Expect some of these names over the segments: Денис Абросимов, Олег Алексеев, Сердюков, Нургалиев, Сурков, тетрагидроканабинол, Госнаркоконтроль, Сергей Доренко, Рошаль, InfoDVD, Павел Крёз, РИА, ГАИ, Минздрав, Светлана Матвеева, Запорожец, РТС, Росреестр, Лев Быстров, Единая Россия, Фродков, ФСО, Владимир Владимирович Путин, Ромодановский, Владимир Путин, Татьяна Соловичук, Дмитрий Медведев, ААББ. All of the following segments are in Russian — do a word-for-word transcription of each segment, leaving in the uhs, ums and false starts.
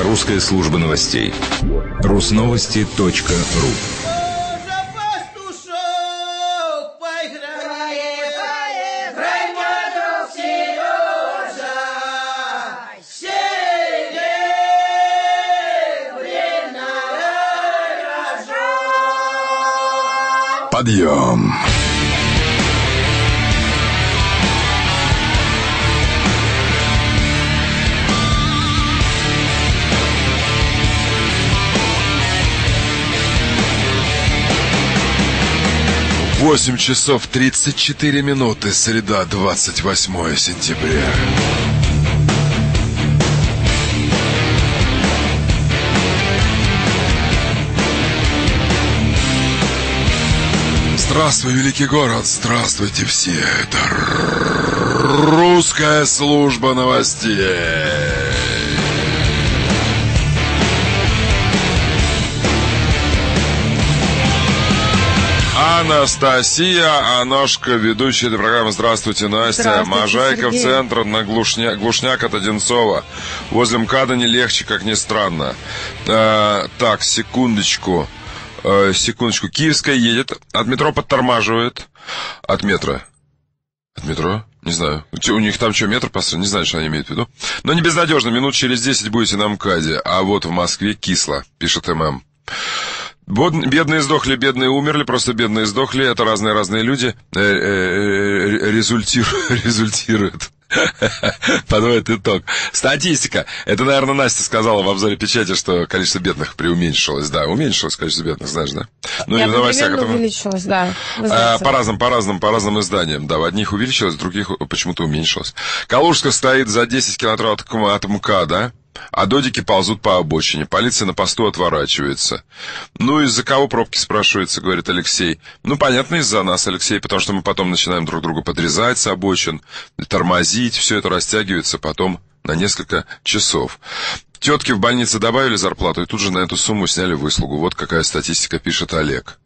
Русская служба новостей. русновости точка ру. Подъем. восемь часов тридцать четыре минуты, среда, двадцать восьмое сентября. Здравствуй, великий город, здравствуйте все, это Русская служба новостей. Анастасия Оношко, ведущая этой программы. Здравствуйте, Настя. Здравствуйте, Можайков, Сергей. Центр, на глушня... глушняк от Одинцова. Возле МКАДа не легче, как ни странно. Э, так, секундочку. Секундочку, Киевская едет, от метро подтормаживает, от метро, от метро, не знаю, у них там что, метр построен, не знаю, что они имеют в виду, но не безнадежно, минут через десять будете на МКАДе, а вот в Москве кисло, пишет ММ. Бедные сдохли, бедные умерли, просто бедные сдохли, это разные-разные люди, результирует. Подводит итог. Статистика. Это, наверное, Настя сказала в обзоре печати, что количество бедных преуменьшилось. Да, уменьшилось количество бедных, знаешь, да? Ну, я и в новостях это увеличилось, да. А, по разным, по разным, по разным изданиям. Да, в одних увеличилось, в других почему-то уменьшилось. Калужска стоит за десять километров от МКАДа, да? А додики ползут по обочине. Полиция на посту отворачивается. Ну, из-за кого пробки, спрашивается, говорит Алексей. Ну, понятно, из-за нас, Алексей, потому что мы потом начинаем друг друга подрезать с обочин, тормозить. Все это растягивается потом на несколько часов. Тетки в больнице добавили зарплату и тут же на эту сумму сняли выслугу. Вот какая статистика, пишет Олег.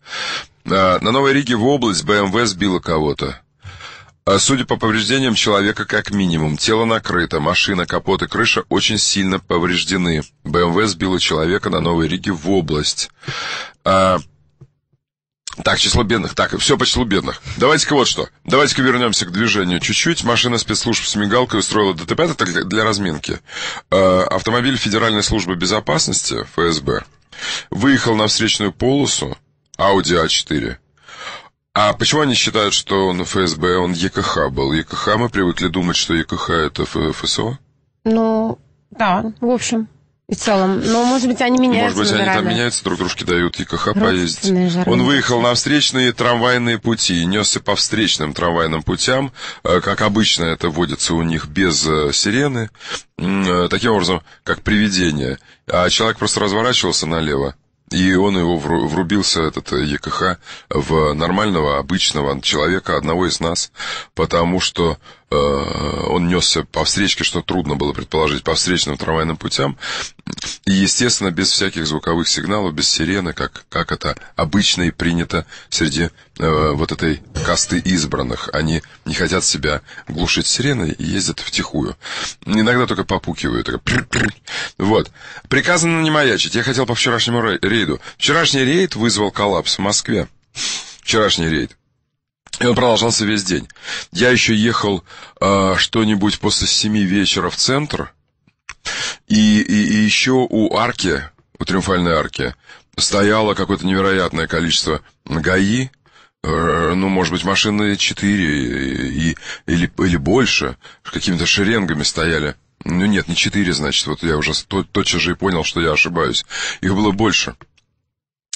На Новой Риге в область БМВ сбила кого-то. Судя по повреждениям человека, как минимум, тело накрыто, машина, капот и крыша очень сильно повреждены. БМВ сбила человека на Новой Риге в область. А... Так, число бедных, так, все по числу бедных. Давайте-ка вот что, давайте-ка вернемся к движению чуть-чуть. Машина спецслужб с мигалкой устроила ДТП, это для, для разминки. А, автомобиль Федеральной службы безопасности, ФСБ, выехал на встречную полосу Audi а четыре. А почему они считают, что он ФСБ, он ЕКХ был? ЕКХ, мы привыкли думать, что ЕКХ это ФСО? Ну, да, в общем и целом. Но, может быть, они меняются. Может быть, они там меняются, друг дружке дают ЕКХ поездить. Он выехал на встречные трамвайные пути и несся по встречным трамвайным путям. Как обычно это водится у них без сирены. Таким образом, как привидение. А человек просто разворачивался налево. И он его врубился, этот ЕКХ, в нормального, обычного человека, одного из нас, потому что э, он несся по встречке, что трудно было предположить, по встречным трамвайным путям, и, естественно, без всяких звуковых сигналов, без сирены, как, как это обычно и принято среди э, вот этой касты избранных. Они не хотят себя глушить сиреной и ездят втихую. Иногда только попукивают. Только... Вот. Приказано не маячить. Я хотел по вчерашнему рейду. Вчерашний рейд вызвал коллапс в Москве. Вчерашний рейд. И он продолжался весь день. Я еще ехал э, что-нибудь после семи вечера в центр. И, и, и еще у арки, у Триумфальной арки, стояло какое-то невероятное количество ГАИ. Э, ну, может быть, машины четыре или, или больше. Какими-то шеренгами стояли. Ну, нет, не четыре, значит. Вот я уже тотчас же и понял, что я ошибаюсь. Их было больше.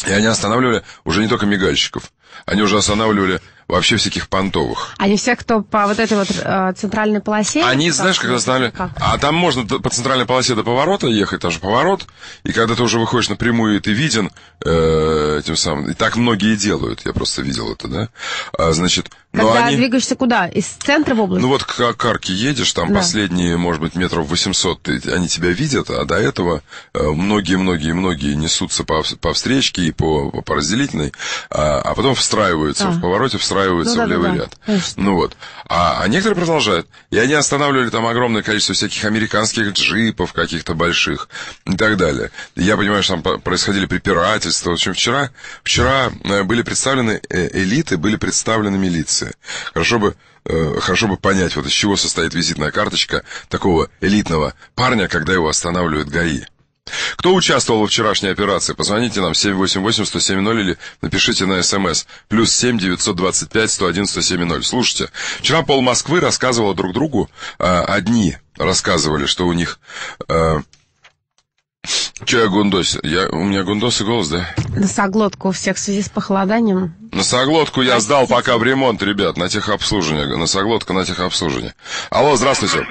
И они останавливали уже не только мигальщиков. Они уже останавливали вообще всяких понтовых. Они все, кто по вот этой вот э, центральной полосе? Они, как, знаешь, как останавливали... Как? А там можно по центральной полосе до поворота ехать, там же поворот. И когда ты уже выходишь напрямую, и ты виден э, этим самым... И так многие делают. Я просто видел это, да? А, значит... Когда они... двигаешься куда? Из центра в область? Ну вот к, к арке едешь, там да. Последние, может быть, метров восемьсот, ты, они тебя видят, а до этого многие-многие-многие несутся по, по встречке и по, по разделительной, а, а потом потом встраиваются, а. в повороте встраиваются ну, да, в левый да, ряд. Конечно. Ну вот. А, а некоторые продолжают. И они останавливали там огромное количество всяких американских джипов каких-то больших и так далее. Я понимаю, что там происходили препирательства. В общем, вчера, вчера были представлены элиты, были представлены милиции. Хорошо бы... Хорошо бы понять, вот из чего состоит визитная карточка такого элитного парня, когда его останавливают ГАИ. Кто участвовал во вчерашней операции? Позвоните нам семь восемь восемь сто семь ноль или напишите на СМС плюс семь девятьсот двадцать пять сто один сто семь ноль. Слушайте, вчера пол Москвы рассказывало друг другу, а, одни рассказывали, что у них... А, Че я гундосил? Я, у меня гундос и голос, да? Носоглотку у всех в связи с похолоданием. Носоглотку я Простите. сдал пока в ремонт, ребят, на техобслуживание. Носоглотка на техобслуживание. Алло, здравствуйте.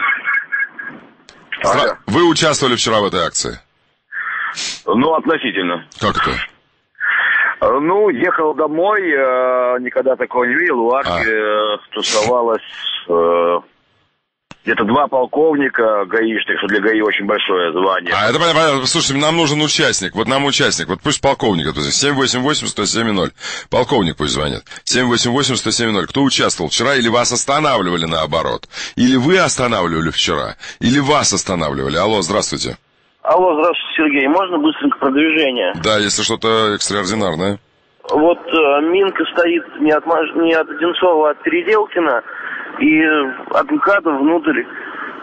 Здра... Вы участвовали вчера в этой акции? Ну, относительно. Как это? Ну, ехал домой, никогда такого не видел. У арки а. тусовалась... Где-то два полковника гаишных, что для ГАИ очень большое звание. А это понятно, слушайте, нам нужен участник, вот нам участник, вот пусть полковник, семь восемь восемь сто семь ноль, полковник пусть звонит, семь восемь восемь сто семь ноль, кто участвовал вчера, или вас останавливали наоборот, или вы останавливали вчера, или вас останавливали. Алло, здравствуйте. Алло, здравствуйте, Сергей, можно быстренько продвижение? Да, если что-то экстраординарное. Вот э, Минка стоит не от, не от Одинцова, а от Переделкина, и от МКАДа внутрь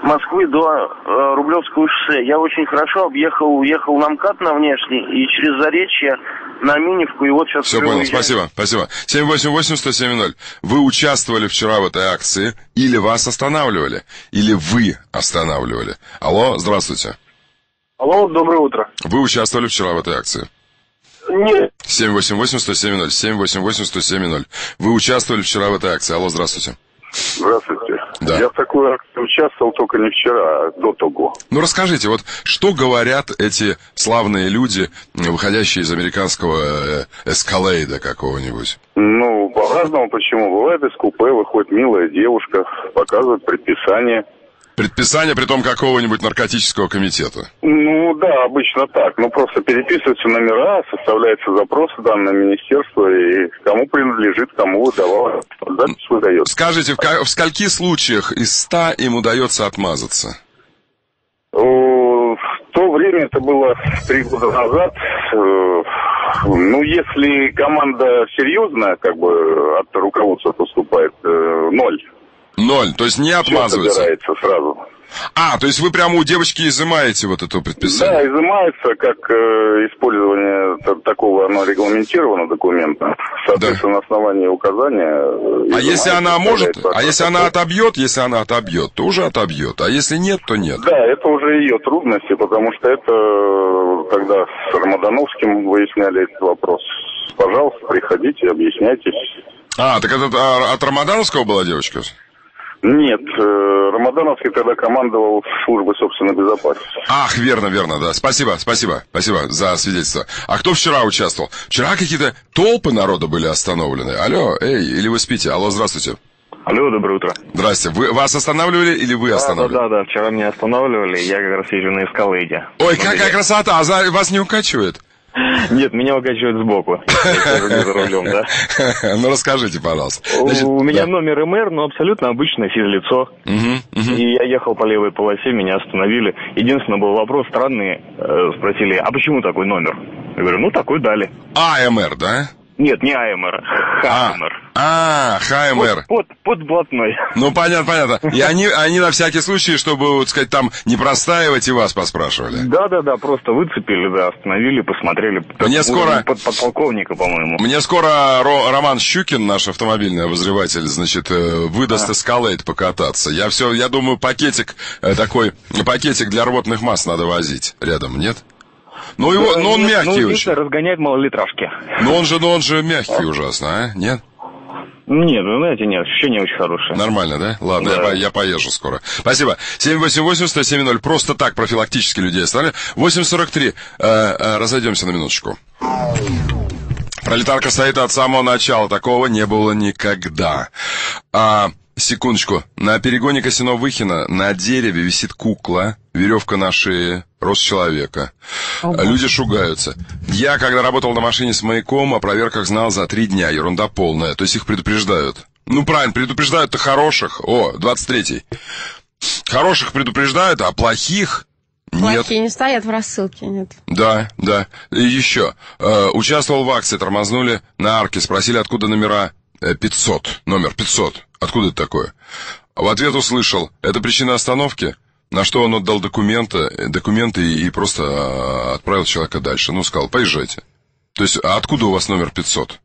Москвы до э, Рублевского шоссе. Я очень хорошо объехал, уехал на МКАД на внешний и через Заречье на Миневку, и вот сейчас... Все понял, уезжаю. спасибо, спасибо. семь восемь восемь сто семь ноль. Вы участвовали вчера в этой акции, или вас останавливали, или вы останавливали. Алло, здравствуйте. Алло, доброе утро. Вы участвовали вчера в этой акции? Нет. семь восемь восемь сто семь ноль, семь восемь восемь сто семь ноль. Вы участвовали вчера в этой акции. Алло, здравствуйте. Здравствуйте. Да. Я в такой акции участвовал только не вчера, а до того. Ну, расскажите, вот что говорят эти славные люди, выходящие из американского Escalade какого-нибудь? Ну, по-разному почему. Бывает из купе, выходит милая девушка, показывает предписание. Предписание, притом какого-нибудь наркотического комитета? Ну, да, обычно так. Ну, просто переписываются номера, составляются запросы данные министерства, и кому принадлежит, кому выдавалось. Дальше выдается. Скажите, в, в скольких случаях из ста им удается отмазаться? В то время это было три года назад. Ну, если команда серьезная, как бы, от руководства поступает, ноль. Ноль, то есть не отмазывается. Сразу. А, то есть вы прямо у девочки изымаете вот это предписание? Да, изымается, как э, использование такого, оно регламентировано документа. Соответственно, да. на основании указания... А если она может, а если она отобьет, если она отобьет, то уже отобьет, а если нет, то нет. Да, это уже ее трудности, потому что это тогда с Ромодановским выясняли этот вопрос. Пожалуйста, приходите, объясняйтесь. А, так это от Ромодановского была девочка? Нет, Ромодановский тогда командовал службой собственной безопасности. Ах, верно, верно, да. Спасибо, спасибо, спасибо за свидетельство. А кто вчера участвовал? Вчера какие-то толпы народа были остановлены. Алло, эй, или вы спите? Алло, здравствуйте. Алло, доброе утро. Здрасте. Вы, вас останавливали или вы останавливали? Да, да, да, вчера меня останавливали, я как раз езжу на Эскалейде. Ой, смотрите. Какая красота, а за, вас не укачивает? Нет, меня укачивают сбоку. За рулем, да. Ну, расскажите, пожалуйста. Значит, у меня да. номер МР, но абсолютно обычное физлицо. Угу, угу. И я ехал по левой полосе, меня остановили. Единственное, был вопрос странный. Спросили, а почему такой номер? Я говорю, ну, такой дали. АМР, да? Нет, не АМР, ХМР. А, ХМР. Под, под, под блатной. Ну, понятно, понятно. И они, они на всякий случай, чтобы, вот сказать, там не простаивать, и вас поспрашивали. Да-да-да, просто выцепили, да, остановили, посмотрели. Мне скоро... Под подполковника, по-моему. Мне скоро Ро, Роман Щукин, наш автомобильный обозреватель, значит, выдаст а. Escalade покататься. Я все, я думаю, пакетик такой, пакетик для рвотных масс надо возить рядом, нет? Ну, его, да, но он нет, мягкий ну, очень. Разгоняет малолитражки. Но он же, но он же мягкий ужасно, а? Нет? Нет, вы знаете, нет, ощущение очень хорошее. Нормально, да? Ладно, да. Я, я поезжу скоро. Спасибо. семь восемь восемь сто семь ноль. Просто так профилактически людей оставляли. восемь сорок три. Э, э, разойдемся на минуточку. Пролетарка стоит от самого начала. Такого не было никогда. А... Секундочку. На перегоне Косино-Выхино на дереве висит кукла, веревка на шее, рост человека. Ого. Люди шугаются. Я, когда работал на машине с маяком, о проверках знал за три дня. Ерунда полная. То есть их предупреждают. Ну, правильно, предупреждают-то хороших. О, двадцать третий. Хороших предупреждают, а плохих... Плохие нет. Не стоят в рассылке, нет. Да, да. И еще. Э, участвовал в акции, тормознули на арке, спросили, откуда номера пятьсот. Номер пятьсот. Откуда это такое? В ответ услышал, это причина остановки, на что он отдал документы, документы и, и просто отправил человека дальше. Ну, сказал, поезжайте. То есть, а откуда у вас номер пятьсот?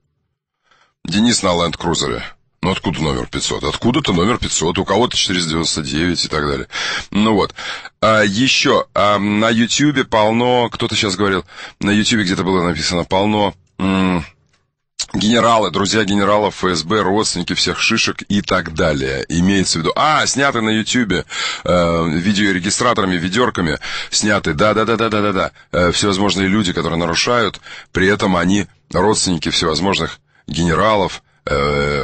Денис на Land Cruiser. Ну, откуда номер пятьсот? Откуда-то номер пятьсот, у кого-то четыреста девяносто девять и так далее. Ну вот. А, еще а, на Ютьюбе полно, кто-то сейчас говорил, на Ютьюбе где-то было написано полно м- генералы, друзья генералов, ФСБ, родственники всех шишек и так далее. Имеется в виду... А, сняты на Ютьюбе э, видеорегистраторами, ведерками сняты. Да-да-да-да-да-да-да. Э, всевозможные люди, которые нарушают, при этом они родственники всевозможных генералов,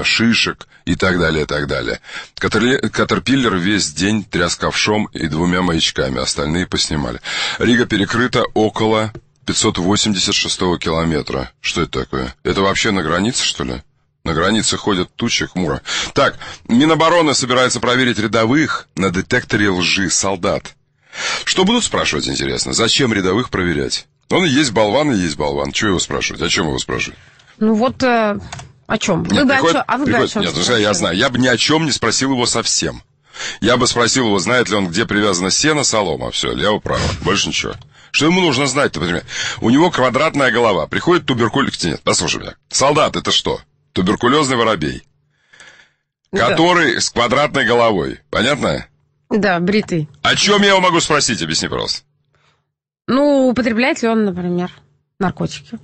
шишек и так далее, и так далее. Катерпиллер весь день тряс ковшом и двумя маячками, остальные поснимали. Рига перекрыта около пятьсот восемьдесят шестого километра. Что это такое? Это вообще на границе, что ли? На границе ходят тучи, хмуро. Так, Минобороны собирается проверить рядовых на детекторе лжи солдат. Что будут спрашивать, интересно? Зачем рядовых проверять? Он и есть болван, и есть болван. Чего его спрашивать? О чем его спрашивать? Ну вот... Э... О чем? Нет, вы приходит, о чем? А вы приходит, о чем? Нет, ну, я знаю. Я бы ни о чем не спросил его совсем. Я бы спросил его, знает ли он, где привязана сено, солома. Все, лево, право. Больше ничего. Что ему нужно знать-то, понимаете? У него квадратная голова. Приходит туберкулез... Нет, послушай меня. Солдат, это что? Туберкулезный воробей. Да. Который с квадратной головой. Понятно? Да, бритый. О чем я его могу спросить? Объясни, пожалуйста. Ну, употребляет ли он, например, наркотики?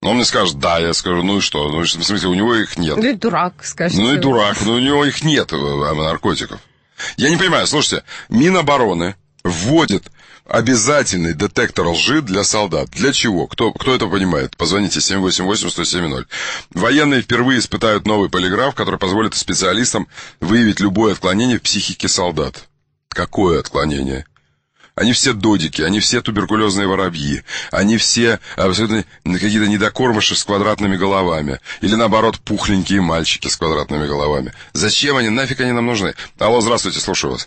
Он мне скажет, да, я скажу, ну и что? Ну, в смысле, у него их нет. Ну и дурак, скажете. Ну и дурак, но у него их нет, наркотиков. Я не понимаю, слушайте, Минобороны вводит обязательный детектор лжи для солдат. Для чего? Кто, кто это понимает? Позвоните семь восемь восемь сто семь ноль. Военные впервые испытают новый полиграф, который позволит специалистам выявить любое отклонение в психике солдат. Какое отклонение? Они все додики, они все туберкулезные воробьи, они все абсолютно какие-то недокормыши с квадратными головами. Или, наоборот, пухленькие мальчики с квадратными головами. Зачем они? Нафиг они нам нужны? Алло, здравствуйте, слушаю вас.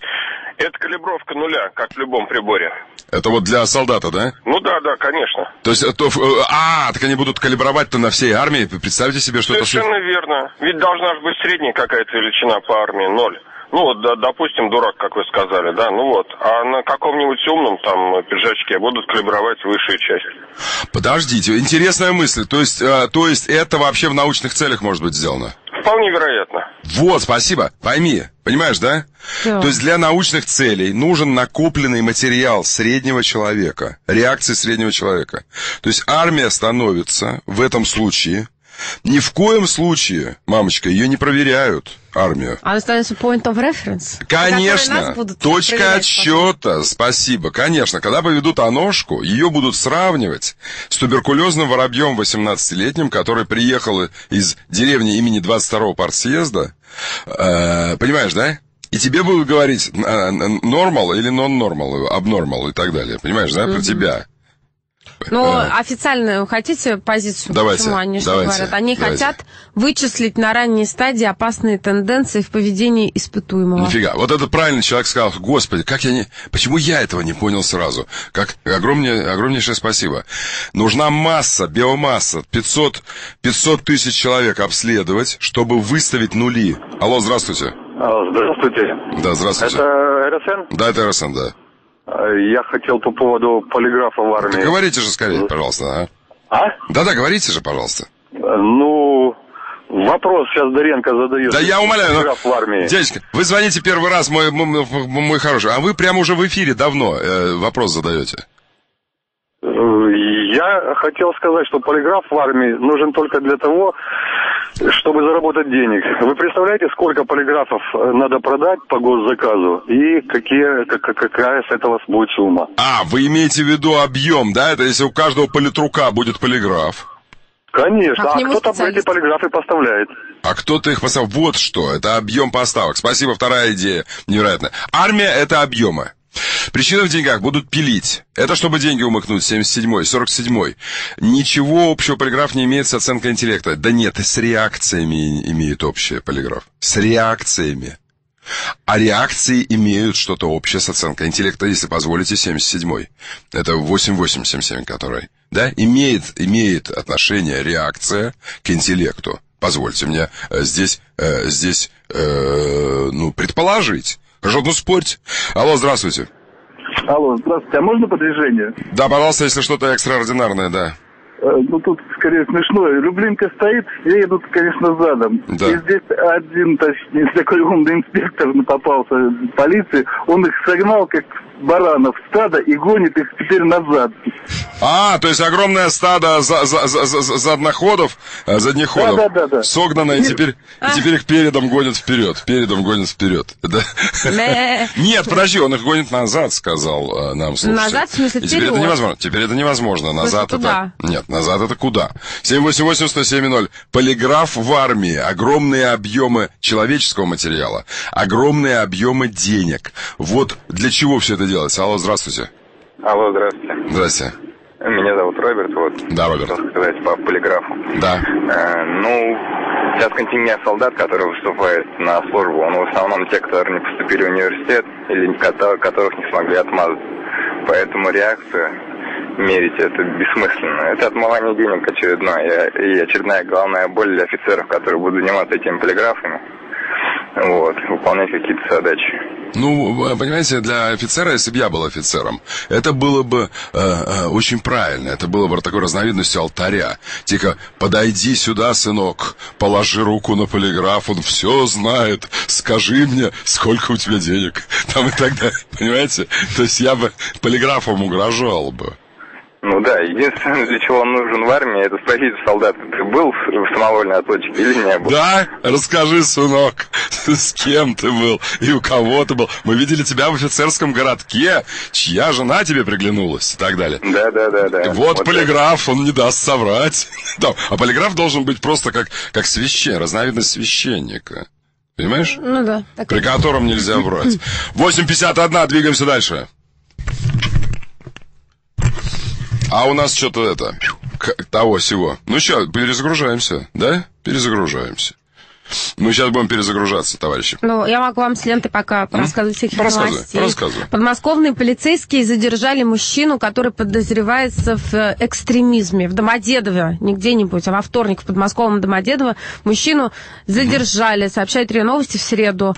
Это калибровка нуля, как в любом приборе. Это вот для солдата, да? Ну да, да, конечно. То есть, то, а, так они будут калибровать-то на всей армии? Представьте себе, что совершенно это... Совершенно верно. Ведь должна же быть средняя какая-то величина по армии, ноль. Ну, вот, да, допустим, дурак, как вы сказали, да, ну вот. А на каком-нибудь умном там пиджачке будут калибровать высшую часть. Подождите, интересная мысль. То есть, э, то есть это вообще в научных целях может быть сделано? Вполне вероятно. Вот, спасибо. Пойми, понимаешь, да? Да. То есть для научных целей нужен накопленный материал среднего человека, реакции среднего человека. То есть армия становится в этом случае... Ни в коем случае, мамочка, ее не проверяют, армию. Она становится point of reference. Конечно, точка отсчета, спасибо. Конечно, когда поведут Оношку, ее будут сравнивать с туберкулезным воробьем восемнадцатилетним, который приехал из деревни имени двадцать второго партсъезда. Э, понимаешь, да? И тебе будут говорить normal или non-normal, abnormal и так далее. Понимаешь, да, про mm-hmm. тебя. Ну, а... официально хотите позицию, давайте, почему они что давайте, говорят? Они давайте. хотят вычислить на ранней стадии опасные тенденции в поведении испытуемого. Нифига. Вот этот правильный человек сказал, господи, как я не... почему я этого не понял сразу? Как... Огромнее... Огромнейшее спасибо. Нужна масса, биомасса, пятьсот, пятьсот тысяч человек обследовать, чтобы выставить нули. Алло, здравствуйте. Здравствуйте. Да, здравствуйте. Это РСН? Да, это РСН, да. Я хотел по поводу полиграфа в армии. Да говорите же скорее, пожалуйста. А? Да-да, говорите же, пожалуйста. Ну, вопрос сейчас Доренко задает. Да я умоляю, полиграф но... в армии. Девочка, вы звоните первый раз, мой, мой, мой хороший, а вы прямо уже в эфире давно э, вопрос задаете. Я хотел сказать, что полиграф в армии нужен только для того, чтобы заработать денег. Вы представляете, сколько полиграфов надо продать по госзаказу и какие, как, какая с этого будет сумма? А, вы имеете в виду объем, да? Это если у каждого политрука будет полиграф? Конечно, а, а кто-то эти полиграфы поставляет? А кто-то их поставил. Вот что. Это объем поставок. Спасибо. Вторая идея. Невероятно. Армия — это объемы. Причины в деньгах будут пилить. Это чтобы деньги умыкнуть, семьдесят седьмой, сорок седьмой. Ничего общего полиграф не имеет с оценкой интеллекта. Да нет, с реакциями имеет общее полиграф. С реакциями. А реакции имеют что-то общее с оценкой интеллекта, если позволите, семьдесят седьмой. Это восемь тысяч восемьсот семьдесят семь, который. Да, имеет, имеет отношение реакция к интеллекту. Позвольте мне здесь, здесь ну, предположить. Хорошо, ну спорьте. Алло, здравствуйте. Алло, здравствуйте. А можно подвижение? Да, пожалуйста, если что-то экстраординарное, да. Ну, тут, скорее, смешно. Люблинка стоит, я еду, конечно, задом. Да. И здесь один, точнее, такой умный инспектор попался полиции. Он их согнал, как баранов, стадо, и гонит их теперь назад. А, то есть огромное стадо за, за, за, за, задноходов, заднеходов, да, да, да, да. согнано, и теперь, а? и теперь их передом гонят вперед. Передом гонят вперед. Нет, подожди, он их гонит назад, сказал нам слушатель. Назад, в смысле, теперь это невозможно. Теперь это невозможно. Назад это... Нет. Назад это куда? семь восемь восемь сто семь ноль. Полиграф в армии. Огромные объемы человеческого материала. Огромные объемы денег. Вот для чего все это делается. Алло, здравствуйте. Алло, здравствуйте. Здравствуйте. Меня зовут Роберт. Вот. Да, Роберт. Хотел сказать по полиграфу. Да. Э, ну, сейчас контингент солдат, который выступает на службу, он в основном те, которые не поступили в университет или которых не смогли отмазать. Поэтому реакцию мерить это бессмысленно. Это отмывание денег очередное. И очередная главная боль для офицеров, которые будут заниматься этими полиграфами. Вот, выполнять какие-то задачи. Ну, понимаете, для офицера, если бы я был офицером, это было бы э, э, очень правильно. Это было бы такой разновидностью алтаря. Тихо, подойди сюда, сынок, положи руку на полиграф, он все знает, скажи мне, сколько у тебя денег. Там и так далее, понимаете? То есть я бы полиграфом угрожал бы. Ну да, единственное, для чего он нужен в армии, это спросить у солдата, ты был в самовольной отлучке или не был? Да? Расскажи, сынок, с кем ты был и у кого ты был. Мы видели тебя в офицерском городке, чья жена тебе приглянулась и так далее. Да, да, да, да. Вот, вот полиграф, это. Он не даст соврать. Да. А полиграф должен быть просто как, как священник, разновидность священника. Понимаешь? Ну да. Так При так. котором нельзя врать. восемь пятьдесят один, двигаемся дальше. А у нас что-то это, того-сего. Ну что, перезагружаемся, да? Перезагружаемся. Мы сейчас будем перезагружаться, товарищи. Ну, я могу вам с ленты пока рассказывать всяких рассказывай, новостей. Рассказывай. Подмосковные полицейские задержали мужчину, который подозревается в экстремизме. В Домодедово, не где-нибудь, а во вторник в подмосковном Домодедово мужчину задержали, сообщают РИА Новости в среду.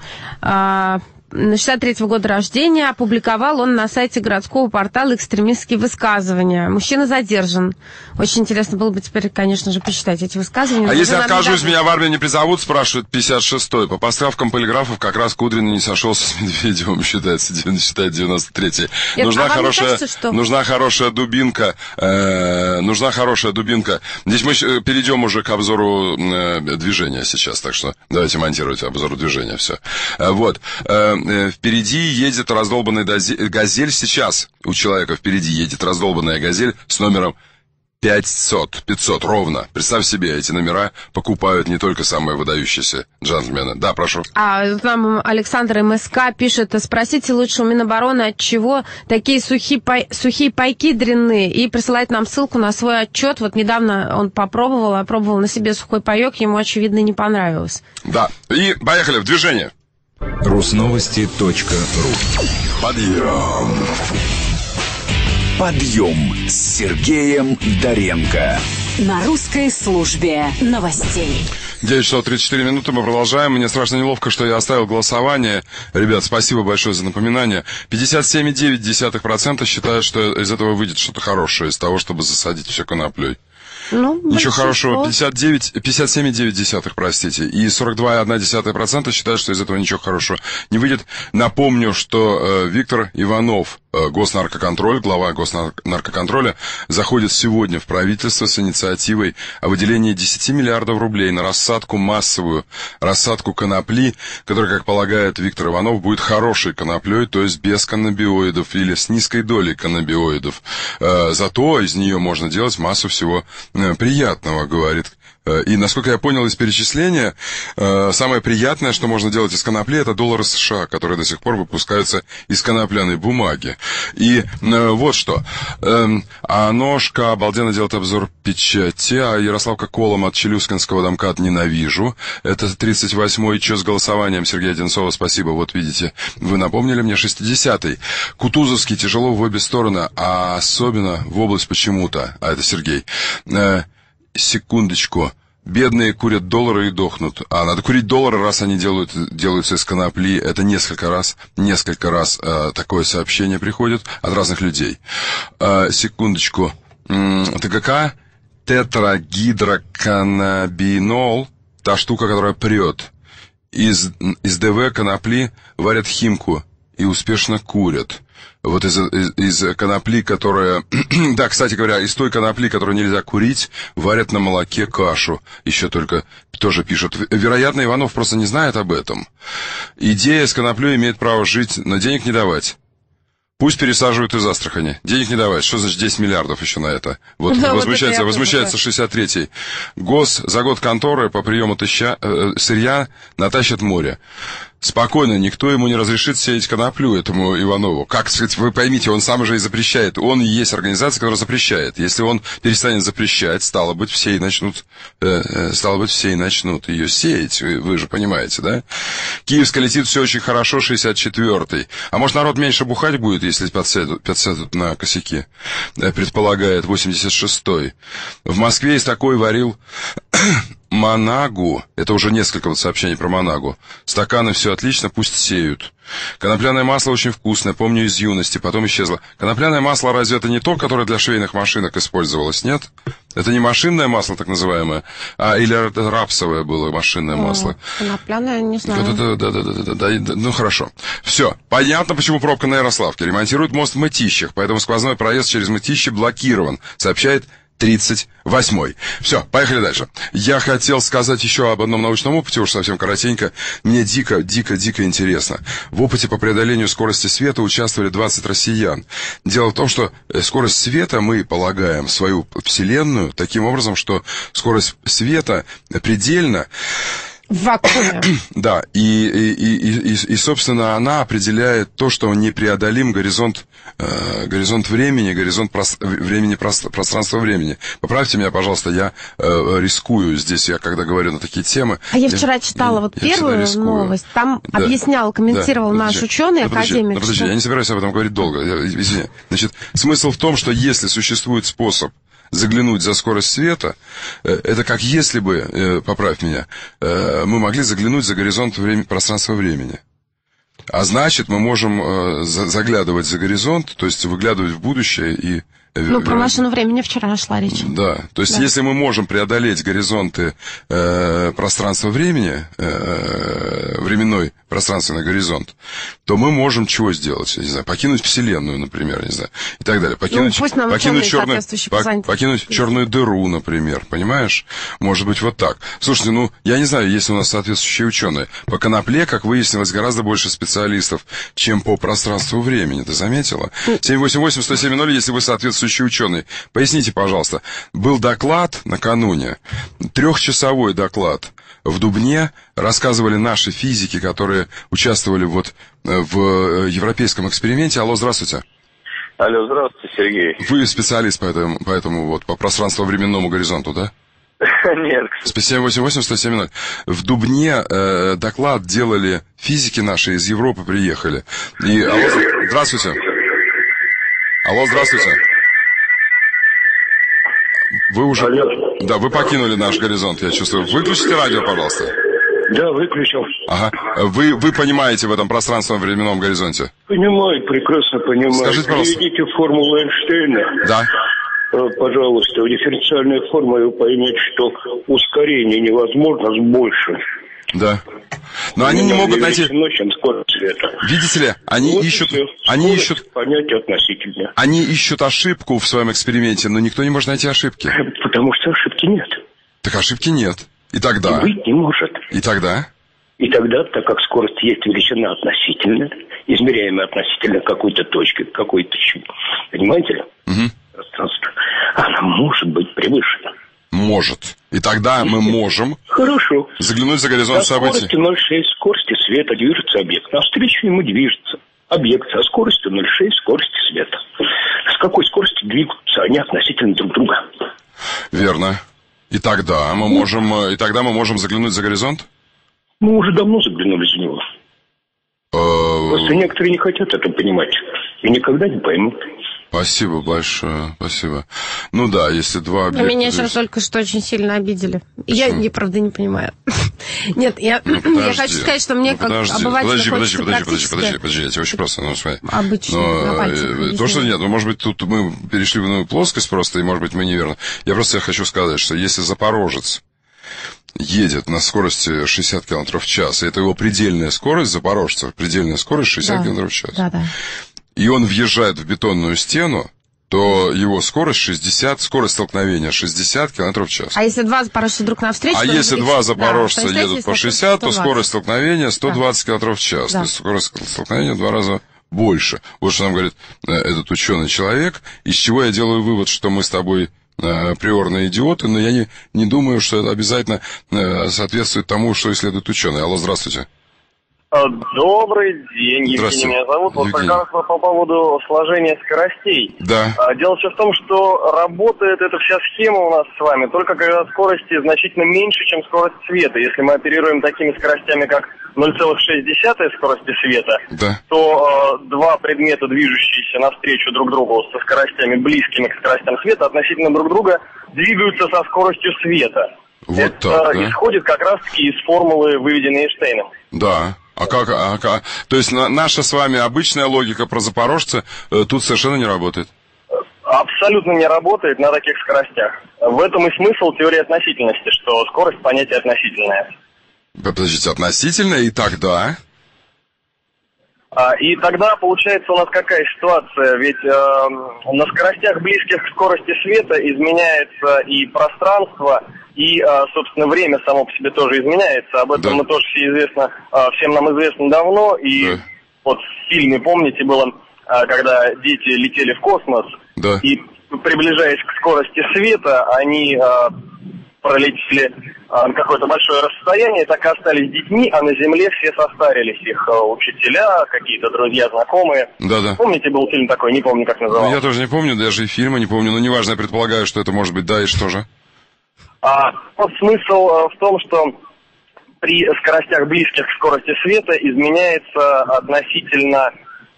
шестьдесят третьего года рождения, опубликовал он на сайте городского портала экстремистские высказывания. Мужчина задержан. Очень интересно было бы теперь, конечно же, почитать эти высказывания. А если откажусь, даже... меня в армию не призовут, спрашивает пятьдесят шестой. По поставкам полиграфов как раз Кудрин не сошелся с Медведевым, считается, считает девяносто третий. Нужна, а хорошая, кажется, что... нужна хорошая дубинка. Э, нужна хорошая дубинка. Здесь мы перейдем уже к обзору э, движения сейчас, так что давайте монтировать обзор движения, все. Э, вот. Э, Впереди едет раздолбанная газель. Сейчас у человека впереди едет раздолбанная газель с номером пятьсот. пятьсот ровно. Представь себе, эти номера покупают не только самые выдающиеся джентльмены. Да, прошу. А нам Александр МСК пишет, спросите лучше у Минобороны, от чего такие сухие, пай... сухие пайки дрянные, и присылает нам ссылку на свой отчет. Вот недавно он попробовал, опробовал на себе сухой паек, ему, очевидно, не понравилось. Да, и поехали в движение. русновости точка ру. Подъем. Подъем с Сергеем Доренко. На русской службе новостей. девять часов тридцать четыре минуты, мы продолжаем. Мне страшно неловко, что я оставил голосование. Ребят, спасибо большое за напоминание. пятьдесят семь целых девять десятых процента считают, что из этого выйдет что-то хорошее, из того, чтобы засадить все коноплей. Ну, ничего хорошего. пятьдесят семь целых девять десятых процента, простите. И сорок два целых одна десятая процента считают, что из этого ничего хорошего не выйдет. Напомню, что э, Виктор Иванов, э, Госнаркоконтроль, глава Госнаркоконтроля, заходит сегодня в правительство с инициативой о выделении десяти миллиардов рублей на рассадку массовую, рассадку конопли, которая, как полагает Виктор Иванов, будет хорошей коноплей, то есть без каннабиоидов или с низкой долей каннабиоидов. Э, зато из нее можно делать массу всего приятного, говорит И, насколько я понял из перечисления, самое приятное, что можно делать из конопли, это доллары США, которые до сих пор выпускаются из конопляной бумаги. И вот что. Оношко обалденно делает обзор печати, а Ярослав Колом от челюскинского домкат ненавижу. Это тридцать восьмой. Че с голосованием, Сергей Одинцова? Спасибо, вот видите, вы напомнили мне. Шестидесятый. Кутузовский тяжело в обе стороны, а особенно в область почему-то. А это Сергей. Э, секундочку. Бедные курят доллары и дохнут. А надо курить доллары, раз они делают, делаются из конопли. Это несколько раз, несколько раз э, такое сообщение приходит от разных людей. Э, секундочку. Э, ТГК тетрагидроканабинол, та штука, которая прет. Из, из ДВ конопли варят химку и успешно курят. Вот из, из, из конопли, которая... да, кстати говоря, из той конопли, которую нельзя курить, варят на молоке кашу. Еще только тоже пишут. Вероятно, Иванов просто не знает об этом. Идея с коноплей имеет право жить, но денег не давать. Пусть пересаживают из Астрахани. Денег не давать. Что значит десять миллиардов еще на это? Вот да, возмущается, вот это возмущается шестьдесят третий. Гос за год конторы по приему тыща, э, сырья натащат море. Спокойно, никто ему не разрешит сеять коноплю, этому Иванову. Как сказать, вы поймите, он сам же и запрещает. Он и есть организация, которая запрещает. Если он перестанет запрещать, стало быть, все и начнут, э, стало быть, все и начнут ее сеять. Вы, вы же понимаете, да? Киевская летит все очень хорошо, шестьдесят четвертый. А может, народ меньше бухать будет, если подсядут, подсядут на косяки, предполагает восемьдесят шестой. В Москве есть такой варил... Манагу, это уже несколько вот сообщений про Манагу. Стаканы все отлично, пусть сеют. Конопляное масло очень вкусное, помню из юности, потом исчезло. Конопляное масло разве это не то, которое для швейных машинок использовалось, нет? Это не машинное масло, так называемое, а или рапсовое было машинное масло. Конопляное, не знаю. Да-да-да, ну хорошо. Все, понятно, почему пробка на Ярославке. Ремонтируют мост в Мытищах, поэтому сквозной проезд через Мытищи блокирован, сообщает тридцать восьмой. Все, поехали дальше. Я хотел сказать еще об одном научном опыте, уж совсем коротенько. Мне дико, дико, дико интересно. В опыте по преодолению скорости света участвовали двадцать россиян. Дело в том, что скорость света мы полагаем в свою Вселенную таким образом, что скорость света предельна. В вакууме. Да, и, и, и, и, и, собственно, она определяет то, что непреодолим горизонт, э, горизонт времени, горизонт прос, времени, пространства, пространства времени. Поправьте меня, пожалуйста, я э, рискую здесь, я когда говорю на такие темы. А я, я вчера читала я, вот я первую новость, там да. объяснял, комментировал да. наш подожди, ученый, подожди, академик. Подожди, что... я не собираюсь об этом говорить долго, я, извини. Значит, смысл в том, что если существует способ заглянуть за скорость света, это как если бы, поправь меня, мы могли заглянуть за горизонт времени, пространства времени. А значит, мы можем заглядывать за горизонт, то есть выглядывать в будущее и... Ну, про машину времени вчера шла речь. Да, то есть да. если мы можем преодолеть горизонты э, пространства-времени, э, временной пространственный горизонт, то мы можем чего сделать? Я не знаю, покинуть Вселенную, например, не знаю, и так далее. Покинуть, ну, покинуть, черную, по, покинуть черную дыру, например, понимаешь? Может быть, вот так. Слушайте, ну, я не знаю, есть у нас соответствующие ученые. По конопле, как выяснилось, гораздо больше специалистов, чем по пространству-времени. Ты заметила? семь восемь восемь сто семь ноль, если вы соответствуете ученые. Поясните, пожалуйста, был доклад накануне, трехчасовой доклад в Дубне, рассказывали наши физики, которые участвовали вот в европейском эксперименте. Алло, здравствуйте. Алло, здравствуйте, Сергей. Вы специалист по этому, по этому вот, по пространственно-временному горизонту, да? Нет. семь восемь восемь сто семь ноль. В Дубне э, доклад делали физики наши, из Европы приехали. И, алло, здравствуйте. Алло, здравствуйте. Вы уже... Алло. Да, вы покинули наш горизонт, я чувствую. Выключите радио, пожалуйста. Да, выключил. Ага. Вы, вы понимаете в этом пространственно-временном горизонте? Понимаю, прекрасно понимаю. Скажите, пожалуйста. Приведите формулу Эйнштейна. Да. Пожалуйста, в дифференциальной формуле вы поймете, что ускорение невозможно больше. Да. Но они не могут найти... Видите ли, они ищут... Они ищут... Они ищут ошибку в своем эксперименте, но никто не может найти ошибки. Потому что ошибки нет. Так ошибки нет. И тогда... И быть не может. И тогда... И тогда, так как скорость есть величина относительная, измеряемая относительно какой-то точки, какой-то... Понимаете ли? Угу. Пространство. Она может быть превышена. может. И тогда мы можем Хорошо. заглянуть за горизонт на событий. ноль шесть скорости света движется объект. Навстречу ему движется объект со скоростью ноль шесть скорости света. С какой скоростью двигаются они относительно друг друга? Верно. И тогда мы можем, и тогда мы можем заглянуть за горизонт? Мы уже давно заглянули за него. Просто некоторые не хотят это понимать и никогда не поймут. Спасибо большое, спасибо. Ну да, если два объекта... Меня здесь... сейчас только что очень сильно обидели. Почему? Я, правда, не понимаю. Нет, я, ну, я хочу сказать, что мне ну, как обывателю подожди, подожди, подожди, подожди, подожди, подожди, я тебя очень просто... Ну, смотри. Обычно, но, давайте. То, что нет, ну, может быть, тут мы перешли в иную плоскость просто, и, может быть, мы неверно. Я просто хочу сказать, что если запорожец едет на скорости шестьдесят километров в час, и это его предельная скорость, запорожца, предельная скорость шестьдесят да. километров в час. Да, да. И он въезжает в бетонную стену, то его скорость шестьдесят, скорость столкновения шестьдесят километров в час. А если два запорожца друг навстречу? А если два запорожца да, едут есть, по шестьдесят, то скорость столкновения сто двадцать километров в час. Да. То есть скорость столкновения в два раза больше. Вот что нам говорит этот ученый человек, из чего я делаю вывод, что мы с тобой априорные идиоты, но я не, не думаю, что это обязательно соответствует тому, что исследует ученый. Алло, здравствуйте. Добрый день, Евгений меня зовут. Вот Евгений. Как раз по поводу сложения скоростей. Да. Дело все в том, что работает эта вся схема у нас с вами только когда скорости значительно меньше, чем скорость света. Если мы оперируем такими скоростями, как ноль целых шесть десятых скорости света, да. то э, два предмета, движущиеся навстречу друг другу со скоростями, близкими к скоростям света, относительно друг друга двигаются со скоростью света. Вот это так, да? Исходит как раз-таки из формулы, выведенной Эйнштейном. Да. А как, а как? То есть наша с вами обычная логика про запорожца э, тут совершенно не работает? Абсолютно не работает на таких скоростях. В этом и смысл теории относительности, что скорость понятие относительное. Подождите, относительное и тогда? А, и тогда получается у нас какая ситуация? Ведь э, на скоростях, близких к скорости света, изменяется и пространство, и, собственно, время само по себе тоже изменяется. Об этом да. мы тоже все известно, всем нам известно давно. И да. вот в фильме, помните, было, когда дети летели в космос, да. и, приближаясь к скорости света, они пролетели какое-то большое расстояние, так и остались детьми, а на Земле все состарились. Их учителя, какие-то друзья, знакомые. Да-да. Помните, был фильм такой, не помню, как назывался. Ну, я тоже не помню, даже и фильма не помню. Но неважно, я предполагаю, что это может быть, да, и что же? А, вот смысл а, в том, что при скоростях, близких к скорости света, изменяется относительно,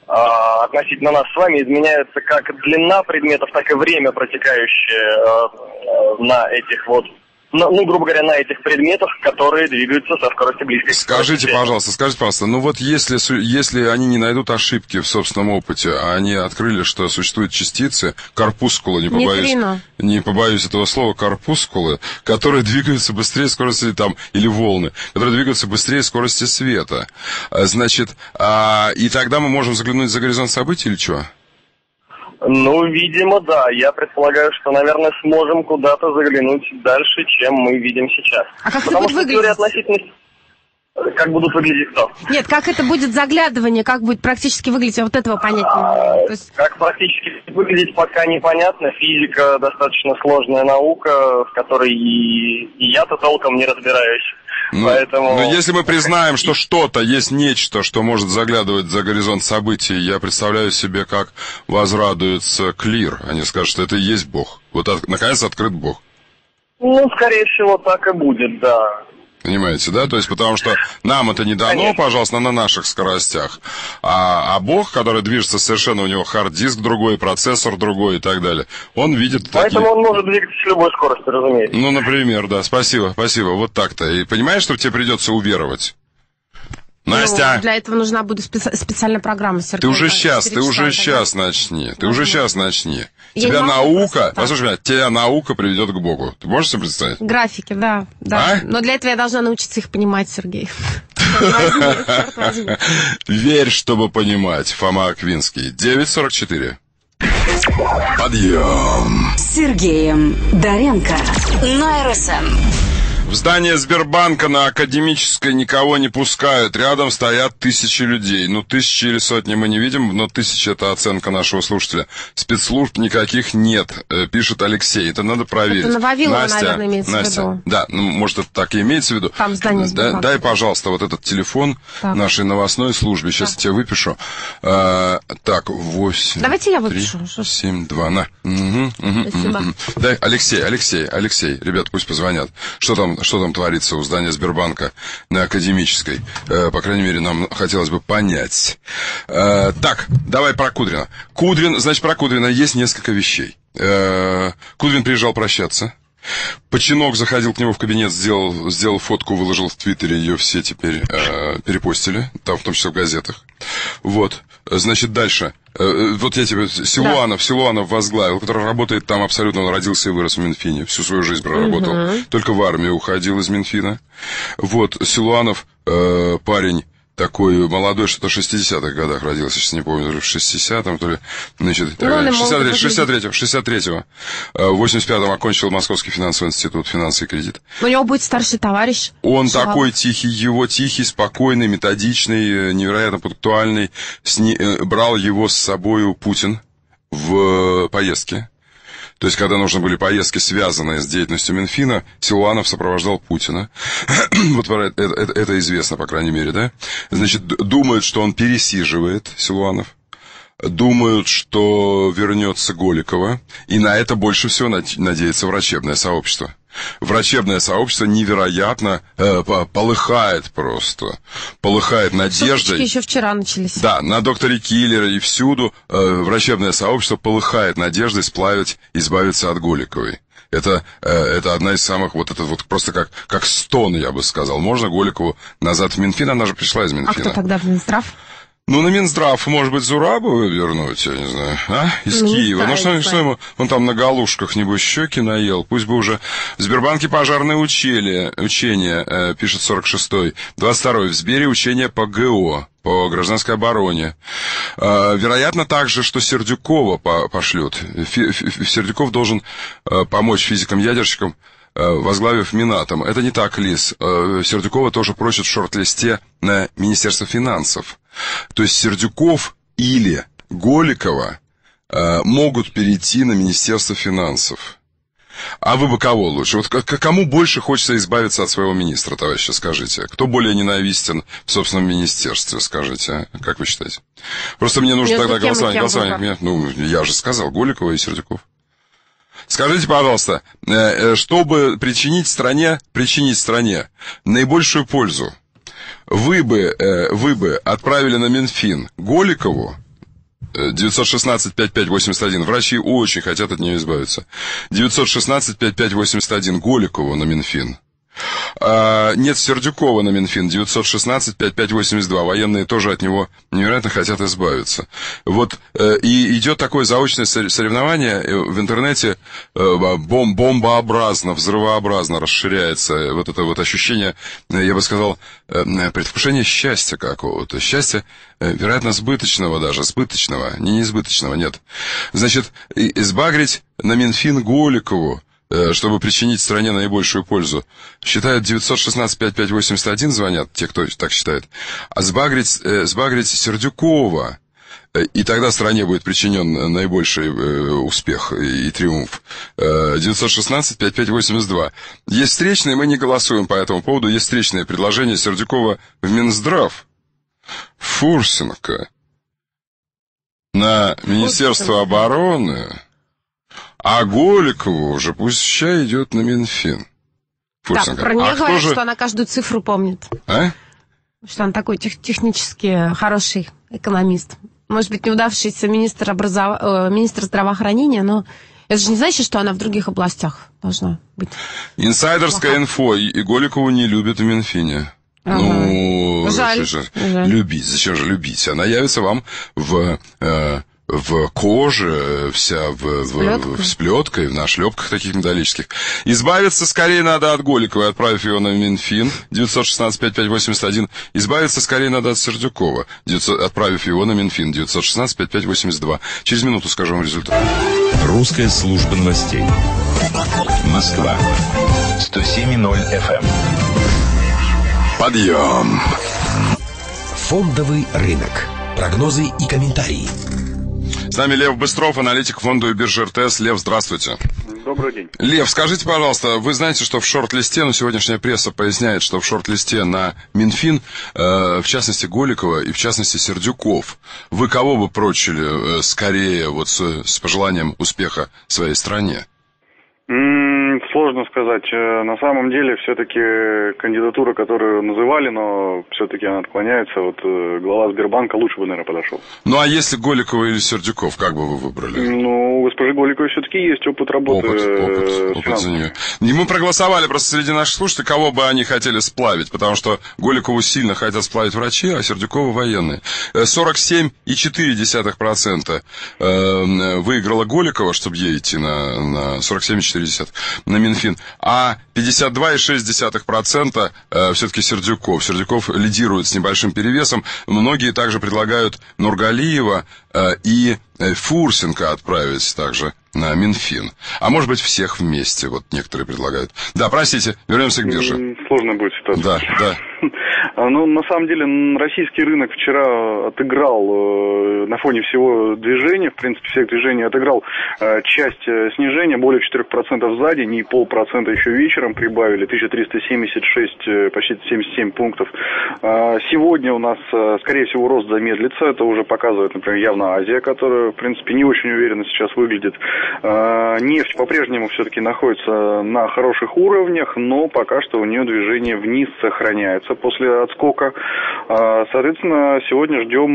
а, относительно нас с вами, изменяется как длина предметов, так и время, протекающее а, на этих вот, на, ну, грубо говоря, на этих предметах, которые двигаются со скоростью близких к скорости света. Скажите, пожалуйста, скажите, пожалуйста, ну вот если, если они не найдут ошибки в собственном опыте, а они открыли, что существуют частицы, корпускулы, не побоюсь... Нейтрино. Не побоюсь этого слова, корпускулы, которые двигаются быстрее скорости, там, или волны, которые двигаются быстрее скорости света. Значит, а, и тогда мы можем заглянуть за горизонт событий или чего? Ну, видимо, да. Я предполагаю, что, наверное, сможем куда-то заглянуть дальше, чем мы видим сейчас. А как Потому это будет выглядеть? Относительно... Как будут выглядеть кто? Нет, как это будет заглядывание, как будет практически выглядеть, а вот этого понятно. А, есть... Как практически выглядеть, пока непонятно. Физика достаточно сложная наука, в которой и, и я-то толком не разбираюсь. Но, поэтому... но если мы признаем, что что-то есть нечто, что может заглядывать за горизонт событий, я представляю себе, как возрадуется Клир. Они скажут, что это и есть Бог. Вот от... наконец открыт Бог. Ну, скорее всего, так и будет, да. Понимаете, да? То есть, потому что нам это не дано, Конечно. пожалуйста, на наших скоростях. А, а Бог, который движется совершенно, у него хард-диск другой, процессор другой и так далее, он видит... Поэтому такие... он может двигаться с любой скоростью, разумеется. Ну, например, да. Спасибо, спасибо. Вот так-то. И понимаешь, что тебе придется уверовать? Настя! Ну, для этого нужна будет специ... специальная программа, Сергей. Ты уже сейчас, ты уже сейчас начни. Ты уже сейчас начни. Я тебя наука, послушай меня, тебя наука приведет к Богу. Ты можешь себе представить? Графики, да. да. А? Но для этого я должна научиться их понимать, Сергей. Верь, чтобы понимать. Фома Аквинский. девять сорок четыре. Подъем. Сергеем Доренко. На РСМ. В здание Сбербанка на Академической никого не пускают. Рядом стоят тысячи людей. Ну, тысячи или сотни мы не видим, но тысячи — это оценка нашего слушателя. Спецслужб никаких нет, пишет Алексей. Это надо проверить. Это на Вавилова, Настя, наверное, имеется Настя, в виду. Да, ну, может, это так и имеется в виду. Там здание Сбербанка. Дай, пожалуйста, вот этот телефон так. нашей новостной службы. Сейчас так. я тебе выпишу. А, так, восемь. Давайте я выпишу. семь два. На. Угу, угу, Спасибо. Угу. Дай, Алексей, Алексей, Алексей. Ребят, пусть позвонят. Что там, что там творится у здания Сбербанка на Академической? Э, по крайней мере, нам хотелось бы понять. Э, так, давай про Кудрина. Кудрин, значит, про Кудрина есть несколько вещей. Э, Кудрин приезжал прощаться. Починок заходил к нему в кабинет, сделал, сделал фотку, выложил в Твиттере, ее все теперь э, перепостили, там в том числе в газетах. Вот, значит, дальше. Э, вот я тебе, Силуанов, да. Силуанов возглавил, который работает там абсолютно, он родился и вырос в Минфине, всю свою жизнь проработал, угу. только в армию уходил из Минфина. Вот, Силуанов, э, парень такой молодой, что-то в шестидесятых годах родился, сейчас не помню, в шестидесятом, то ли, значит, шестьдесят третьего, шестьдесят третьего, шестьдесят третьего, в восемьдесят пятом окончил Московский финансовый институт, финансы и кредит. Но у него будет старший товарищ. Он Шувалов. Такой тихий, его тихий, спокойный, методичный, невероятно пунктуальный, сни... брал его с собою Путин в поездке. То есть, когда нужны были поездки, связанные с деятельностью Минфина, Силуанов сопровождал Путина. Вот это, это, это известно, по крайней мере, да? Значит, думают, что он пересиживает, Силуанов. Думают, что вернется Голикова. И на это больше всего надеется врачебное сообщество. Врачебное сообщество невероятно э, полыхает просто, полыхает надеждой. Шуточки еще вчера начались. Да, на докторе Киллера и всюду э, врачебное сообщество полыхает надеждой сплавить, избавиться от Голиковой. Это, э, это одна из самых, вот это вот просто как, как стон, я бы сказал. Можно Голикову назад в Минфин? Она же пришла из Минфина. А кто тогда в Минздрав? Ну, на Минздрав, может быть, Зурабова вернуть, я не знаю, а? Из не Киева. Знаю, ну, что, что ему, он там на галушках, небось, щеки наел. Пусть бы уже... В Сбербанке пожарные учили, учения, э, пишет сорок шестой. двадцать второй. В Сбере учения по ГО, по гражданской обороне. Э, вероятно, также, что Сердюкова по, пошлют. Фи, фи, Сердюков должен э, помочь физикам-ядерщикам, возглавив Минатом. Это не так, Лиз. Сердюкова тоже просит в шорт-листе на Министерство финансов. То есть Сердюков или Голикова могут перейти на Министерство финансов. А вы бы кого лучше? Вот кому больше хочется избавиться от своего министра, товарищи, скажите? Кто более ненавистен в собственном министерстве, скажите? Как вы считаете? Просто мне нужно тогда голосование. голосование. Ну, я же сказал, Голикова и Сердюков. Скажите, пожалуйста, чтобы причинить стране, причинить стране наибольшую пользу, вы бы, вы бы отправили на Минфин Голикову, девять один шесть пять пять восемь один, врачи очень хотят от нее избавиться, девять один шесть пять пять восемь один, Голикову на Минфин. А, нет, Сердюкова на Минфин, девять один шесть пять пять восемь два. Военные тоже от него невероятно хотят избавиться. Вот, и идет такое заочное соревнование в интернете, бом, бомбообразно, взрывообразно расширяется вот это вот ощущение, я бы сказал, предвкушение счастья какого-то. Счастья, вероятно, сбыточного даже, сбыточного, не избыточного, нет. Значит, избагрить на Минфин Голикову, чтобы причинить стране наибольшую пользу. Считают девять один шесть пять пять восемь один, звонят те, кто так считает. А сбагрить, э, сбагрить Сердюкова, э, и тогда стране будет причинен наибольший э, успех и, и триумф. Э, девять один шесть пять пять восемь два. Есть встречные, мы не голосуем по этому поводу, есть встречные предложения Сердюкова в Минздрав. Фурсенко на Министерство обороны... А Голикова уже пусть ща идет на Минфин. Фурсенко. Да, про нее а говорят, же... что она каждую цифру помнит. А? Что она такой тех, технически хороший экономист. Может быть, неудавшийся министр, образов... министр здравоохранения, но это же не значит, что она в других областях должна быть. Инсайдерская плоха. Инфо. И Голикову не любят в Минфине. Ага. Ну, жаль. Же... Жаль. Любить. Зачем же любить? Она явится вам в... Э... в коже, вся в, в, в сплеткой, на шлепках таких металлических. Избавиться скорее надо от Голиковой, отправив ее на Минфин, девять один шесть пять пять восемь один. Избавиться скорее надо от Сердюкова, девятьсот, отправив его на Минфин, девять один шесть пять пять восемь два. Через минуту скажу вам результат. Русская служба новостей. Москва. сто семь и ноль эф эм. Подъем. Фондовый рынок. Прогнозы и комментарии. С нами Лев Быстров, аналитик фонда и биржи эр тэ эс. Лев, здравствуйте. Добрый день. Лев, скажите, пожалуйста, вы знаете, что в шорт-листе, ну, сегодняшняя пресса поясняет, что в шорт-листе на Минфин, э, в частности, Голикова и, в частности, Сердюков. Вы кого бы прочили э, скорее, вот с, с пожеланием успеха своей стране? Mm, сложно сказать. На самом деле, все-таки кандидатура, которую называли, но все-таки она отклоняется. Вот глава Сбербанка лучше бы, наверное, подошел. Ну, а если Голикова или Сердюков, как бы вы выбрали? Ну, у госпожи Голиковой все-таки есть опыт работы. Опыт, опыт, опыт за нее. И мы проголосовали просто среди наших слушателей, кого бы они хотели сплавить, потому что Голикову сильно хотят сплавить врачи, а Сердюкова военные. сорок семь и четыре десятых процента выиграла Голикова, чтобы ей идти на, на сорок семь и четыре десятых процента на Минфин, а пятьдесят два и шесть десятых процента все-таки Сердюков. Сердюков лидирует с небольшим перевесом. Многие также предлагают Нургалиева и Фурсенко отправить также на Минфин. А может быть, всех вместе, вот некоторые предлагают. Да, простите, вернемся к бирже. Сложная будет ситуация. Да, да. Ну, на самом деле, российский рынок вчера отыграл на фоне всего движения, в принципе, всех движений отыграл часть снижения, более четыре процента за день, и полпроцента еще вечером прибавили, тысяча триста семьдесят шесть, почти семьдесят семь пунктов. Сегодня у нас, скорее всего, рост замедлится, это уже показывает, например, явно Азия, которая, в принципе, не очень уверенно сейчас выглядит. Нефть по-прежнему все-таки находится на хороших уровнях, но пока что у нее движение вниз сохраняется после отскока. Соответственно, сегодня ждем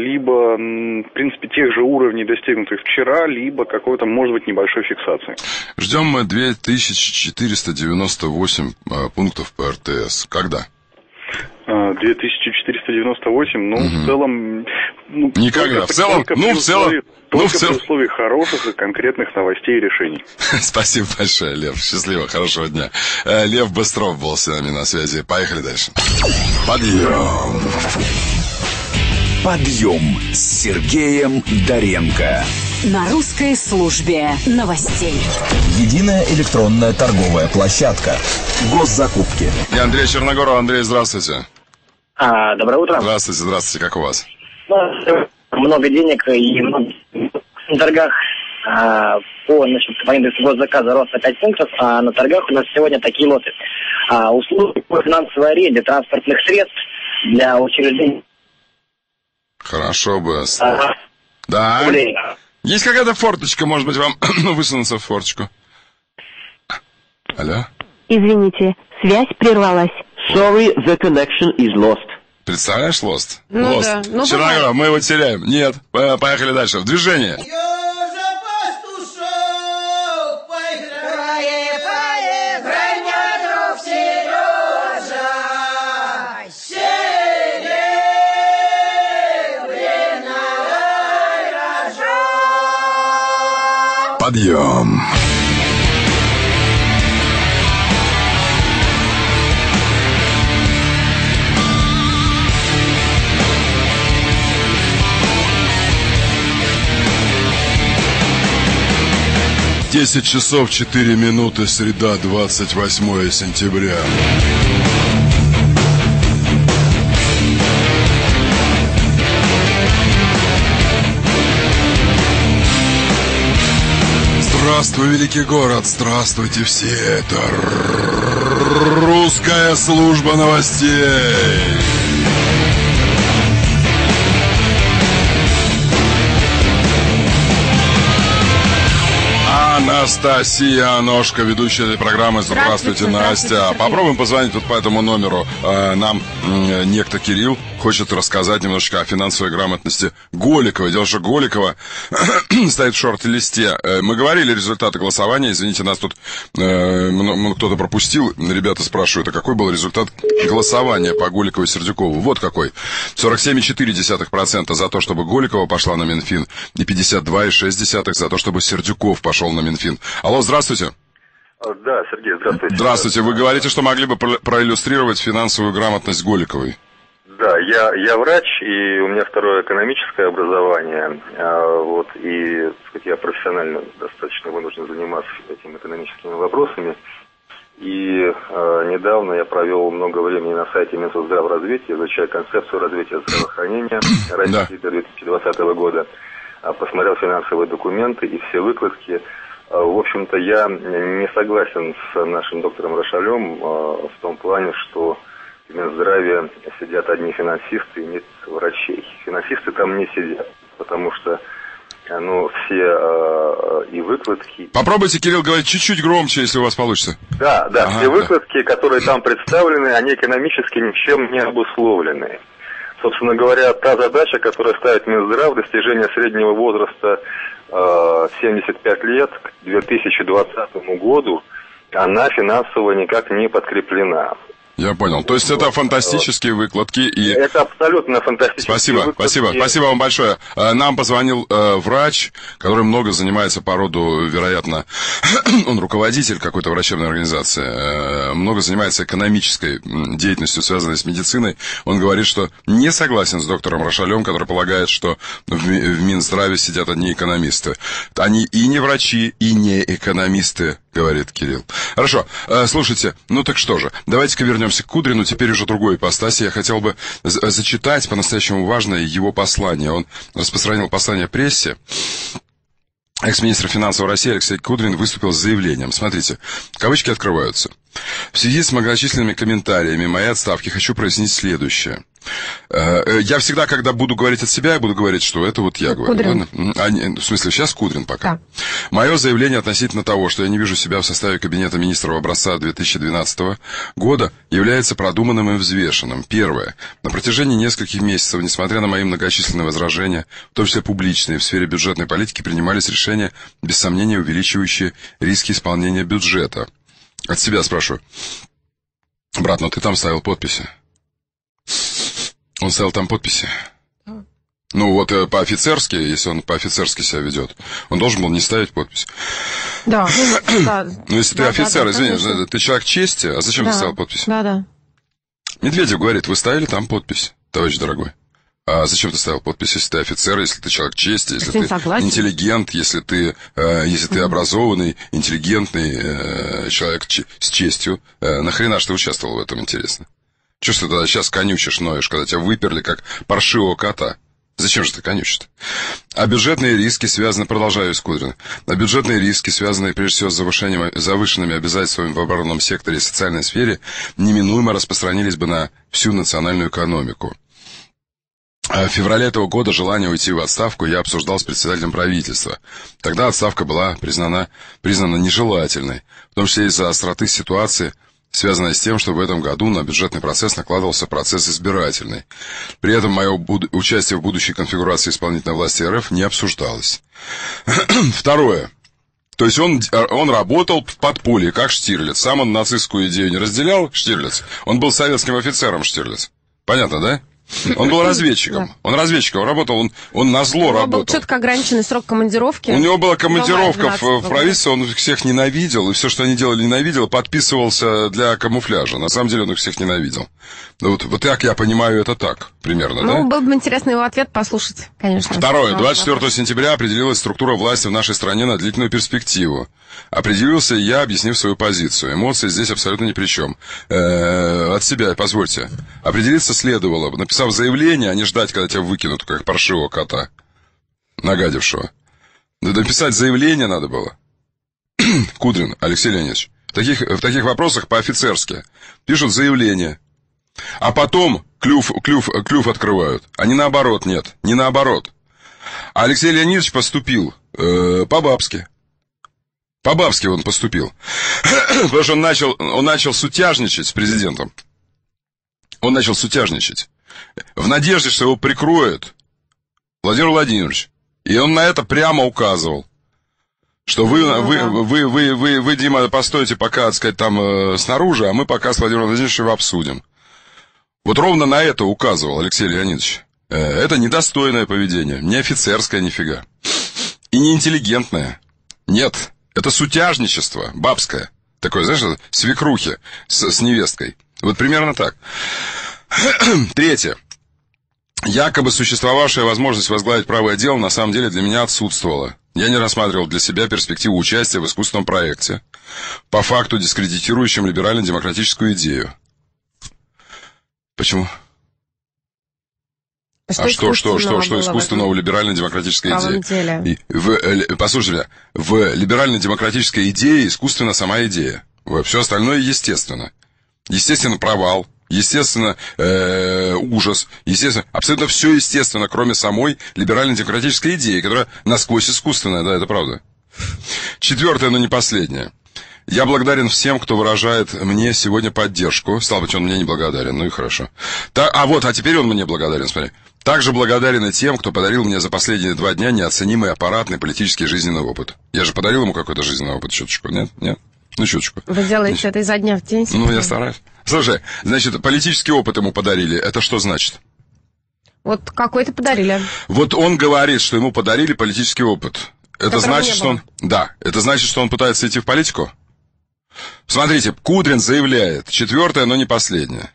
либо, в принципе, тех же уровней, достигнутых вчера, либо какой-то, может быть, небольшой фиксации. Ждем мы две тысячи четыреста девяносто восемь пунктов по эр тэ эс. Когда? две тысячи четыреста девяносто восемь, ну, угу. в целом... Ну, никогда. В целом, ну, в целом... Условии, ну, только в целом... при условии хороших и конкретных новостей и решений. Спасибо большое, Лев. Счастливо, хорошего дня. Лев Быстров был с нами на связи. Поехали дальше. Подъем. Подъем с Сергеем Доренко. На русской службе новостей. Единая электронная торговая площадка. Госзакупки. И Андрей Черногоров. Андрей, здравствуйте. А, доброе утро. Здравствуйте, здравствуйте. Как у вас? Много денег и много на торгах а, по, значит, по индексу госзаказа рост на пять пунктов, а на торгах у нас сегодня такие лоты. А, услуги по финансовой аренде транспортных средств для учреждений. Хорошо бы. А, да. Время. Есть какая-то форточка, может быть, вам высунуться в форточку? Алло? Извините, связь прервалась. Sorry, the connection is lost. Представляешь, Lost? Ну, Lost. Да. Ну, Черногоров, мы его теряем. Нет, поехали дальше. В движение. Подъем. десять часов четыре минуты, среда, двадцать восьмое сентября. Здравствуй, великий город, здравствуйте все, это Русская служба новостей. Анастасия Оношко, ведущая этой программы. Здравствуйте, здравствуйте, Настя. Здравствуйте. Попробуем позвонить вот по этому номеру. Нам некто Кирилл хочет рассказать немножечко о финансовой грамотности Голикова. Дело в том, что Голикова стоит в шорт-листе. Мы говорили результаты голосования. Извините, нас тут кто-то пропустил. Ребята спрашивают, а какой был результат голосования по Голикову и Сердюкову? Вот какой. сорок семь и четыре десятых процента за то, чтобы Голикова пошла на Минфин. И пятьдесят два и шесть десятых процента за то, чтобы Сердюков пошел на Минфин. Алло, здравствуйте. Да, Сергей, здравствуйте. Здравствуйте. Вы говорите, что могли бы проиллюстрировать финансовую грамотность Голиковой. Да, я, я врач, и у меня второе экономическое образование. Вот, и так сказать, я профессионально достаточно вынужден заниматься этими экономическими вопросами. И э, недавно я провел много времени на сайте Минсоцздравразвития, изучая концепцию развития здравоохранения России до две тысячи двадцатого года, посмотрел финансовые документы и все выкладки. В общем-то, я не согласен с нашим доктором Рошалем э, в том плане, что в Минздраве сидят одни финансисты и нет врачей. Финансисты там не сидят, потому что... Ну, все э, и выкладки... Попробуйте, Кирилл, говорить чуть-чуть громче, если у вас получится. Да, да, ага, все выкладки, да, которые там представлены, они экономически ничем не обусловлены. Собственно говоря, та задача, которая ставит Минздрав, достижение среднего возраста э, семьдесят пять лет к две тысячи двадцатому году, она финансово никак не подкреплена. Я понял. То есть это фантастические выкладки. И... Это абсолютно фантастические спасибо, выкладки. Спасибо, спасибо вам большое. Нам позвонил врач, который много занимается по роду, вероятно, он руководитель какой-то врачебной организации, много занимается экономической деятельностью, связанной с медициной. Он говорит, что не согласен с доктором Рошалем, который полагает, что в Минздраве сидят одни экономисты. Они и не врачи, и не экономисты, говорит Кирилл. Хорошо, слушайте, ну так что же, давайте-ка вернемся к Кудрину, теперь уже другой ипостаси. Я хотел бы зачитать по-настоящему важное его послание. Он распространил послание прессе. Экс-министр финансов России Алексей Кудрин выступил с заявлением. Смотрите, кавычки открываются. В связи с многочисленными комментариями моей отставки хочу прояснить следующее. Я всегда, когда буду говорить от себя, я буду говорить, что это вот я Кудрин. говорю. А, в смысле, сейчас Кудрин пока. Да. Мое заявление относительно того, что я не вижу себя в составе кабинета министров образца две тысячи двенадцатого года, является продуманным и взвешенным. Первое. На протяжении нескольких месяцев, несмотря на мои многочисленные возражения, в том числе публичные, в сфере бюджетной политики принимались решения, без сомнения, увеличивающие риски исполнения бюджета. От себя спрашиваю. Брат, ну ты там ставил подписи? Он ставил там подписи? Да. Ну вот по-офицерски, если он по-офицерски себя ведет, он должен был не ставить подпись. Да. да. Ну если да, ты офицер, да, да, извини, конечно. Ты человек чести, а зачем да. ты ставил подпись? Да, да. Медведев говорит, вы ставили там подпись, товарищ дорогой. А зачем ты ставил подпись, если ты офицер, если ты человек чести, если ты интеллигент, если ты, э, если ты образованный, интеллигентный э, человек ч- с честью? Э, нахрена ж ты участвовал в этом, интересно? Чего ж ты тогда сейчас конючишь, ноешь, когда тебя выперли, как паршивого кота? Зачем же ты конючишь-то? А бюджетные риски связаны, продолжаю из Кудрина, а бюджетные риски, связанные прежде всего с завышением, завышенными обязательствами в оборонном секторе и социальной сфере, неминуемо распространились бы на всю национальную экономику. В феврале этого года желание уйти в отставку я обсуждал с председателем правительства. Тогда отставка была признана, признана нежелательной, в том числе из-за остроты ситуации, связанной с тем, что в этом году на бюджетный процесс накладывался процесс избирательный. При этом мое буд- участие в будущей конфигурации исполнительной власти РФ не обсуждалось. Второе. То есть он, он работал в подполье, как Штирлиц. Сам он нацистскую идею не разделял, Штирлиц. Он был советским офицером, Штирлиц. Понятно, да? Он был разведчиком. Да. Он разведчиком работал, он, он на зло работал. У него был четко ограниченный срок командировки. У него была командировка в правительстве, он их всех ненавидел, и все, что они делали, ненавидел, подписывался для камуфляжа. На самом деле он их всех ненавидел. Вот, вот так я понимаю, это так примерно, ну, да? Ну, был бы интересно его ответ послушать, конечно. Второе. двадцать четвёртого сентября определилась структура власти в нашей стране на длительную перспективу. Определился я, объяснив свою позицию. Эмоции здесь абсолютно ни при чем. Э-э- от себя, позвольте. Определиться следовало, написав заявление, а не ждать, когда тебя выкинут, как паршивого кота, нагадившего. Да написать заявление надо было. Кудрин Алексей Леонидович. В таких, в таких вопросах по-офицерски пишут заявление. А потом клюв, клюв, клюв открывают. А не наоборот, нет, не наоборот. А Алексей Леонидович поступил э, по-бабски. По-бабски он поступил. Потому что он начал, он начал сутяжничать с президентом. Он начал сутяжничать. В надежде, что его прикроет Владимир Владимирович. И он на это прямо указывал. Что вы, вы, вы, вы, вы, вы, Дима, постойте пока, так сказать, там э, снаружи, а мы пока с Владимиром Владимировичем его обсудим. Вот ровно на это указывал Алексей Леонидович. Это недостойное поведение. Не офицерское нифига. И не интеллигентное. Нет. Это сутяжничество бабское. Такое, знаешь, свекрухи с, с невесткой. Вот примерно так. Третье. Якобы существовавшая возможность возглавить правое дело на самом деле для меня отсутствовала. Я не рассматривал для себя перспективу участия в искусственном проекте, по факту дискредитирующем либерально-демократическую идею. Почему? Что а что, что, что, что искусственного в либерально-демократической идеи? В, послушайте, в либерально-демократической идее искусственна сама идея. Все остальное естественно. Естественно, провал, естественно, э, ужас, естественно, абсолютно все естественно, кроме самой либерально-демократической идеи, которая насквозь искусственная, да, это правда. Четвертое, но не последнее. Я благодарен всем, кто выражает мне сегодня поддержку. Стало быть, он мне не благодарен, ну и хорошо. Та, а вот, а теперь он мне благодарен, смотри. Также благодарен и тем, кто подарил мне за последние два дня неоценимый аппаратный политический жизненный опыт. Я же подарил ему какой-то жизненный опыт, чуточку, нет? Нет? Ну, чуточку. Вы делаете значит, это изо дня в день? Ну, я стараюсь. Слушай, значит, политический опыт ему подарили. Это что значит? Вот какой-то подарили. Вот он говорит, что ему подарили политический опыт. Это значит, что он... Да, это значит, что он пытается идти в политику? Смотрите, Кудрин заявляет, четвертое, но не последнее.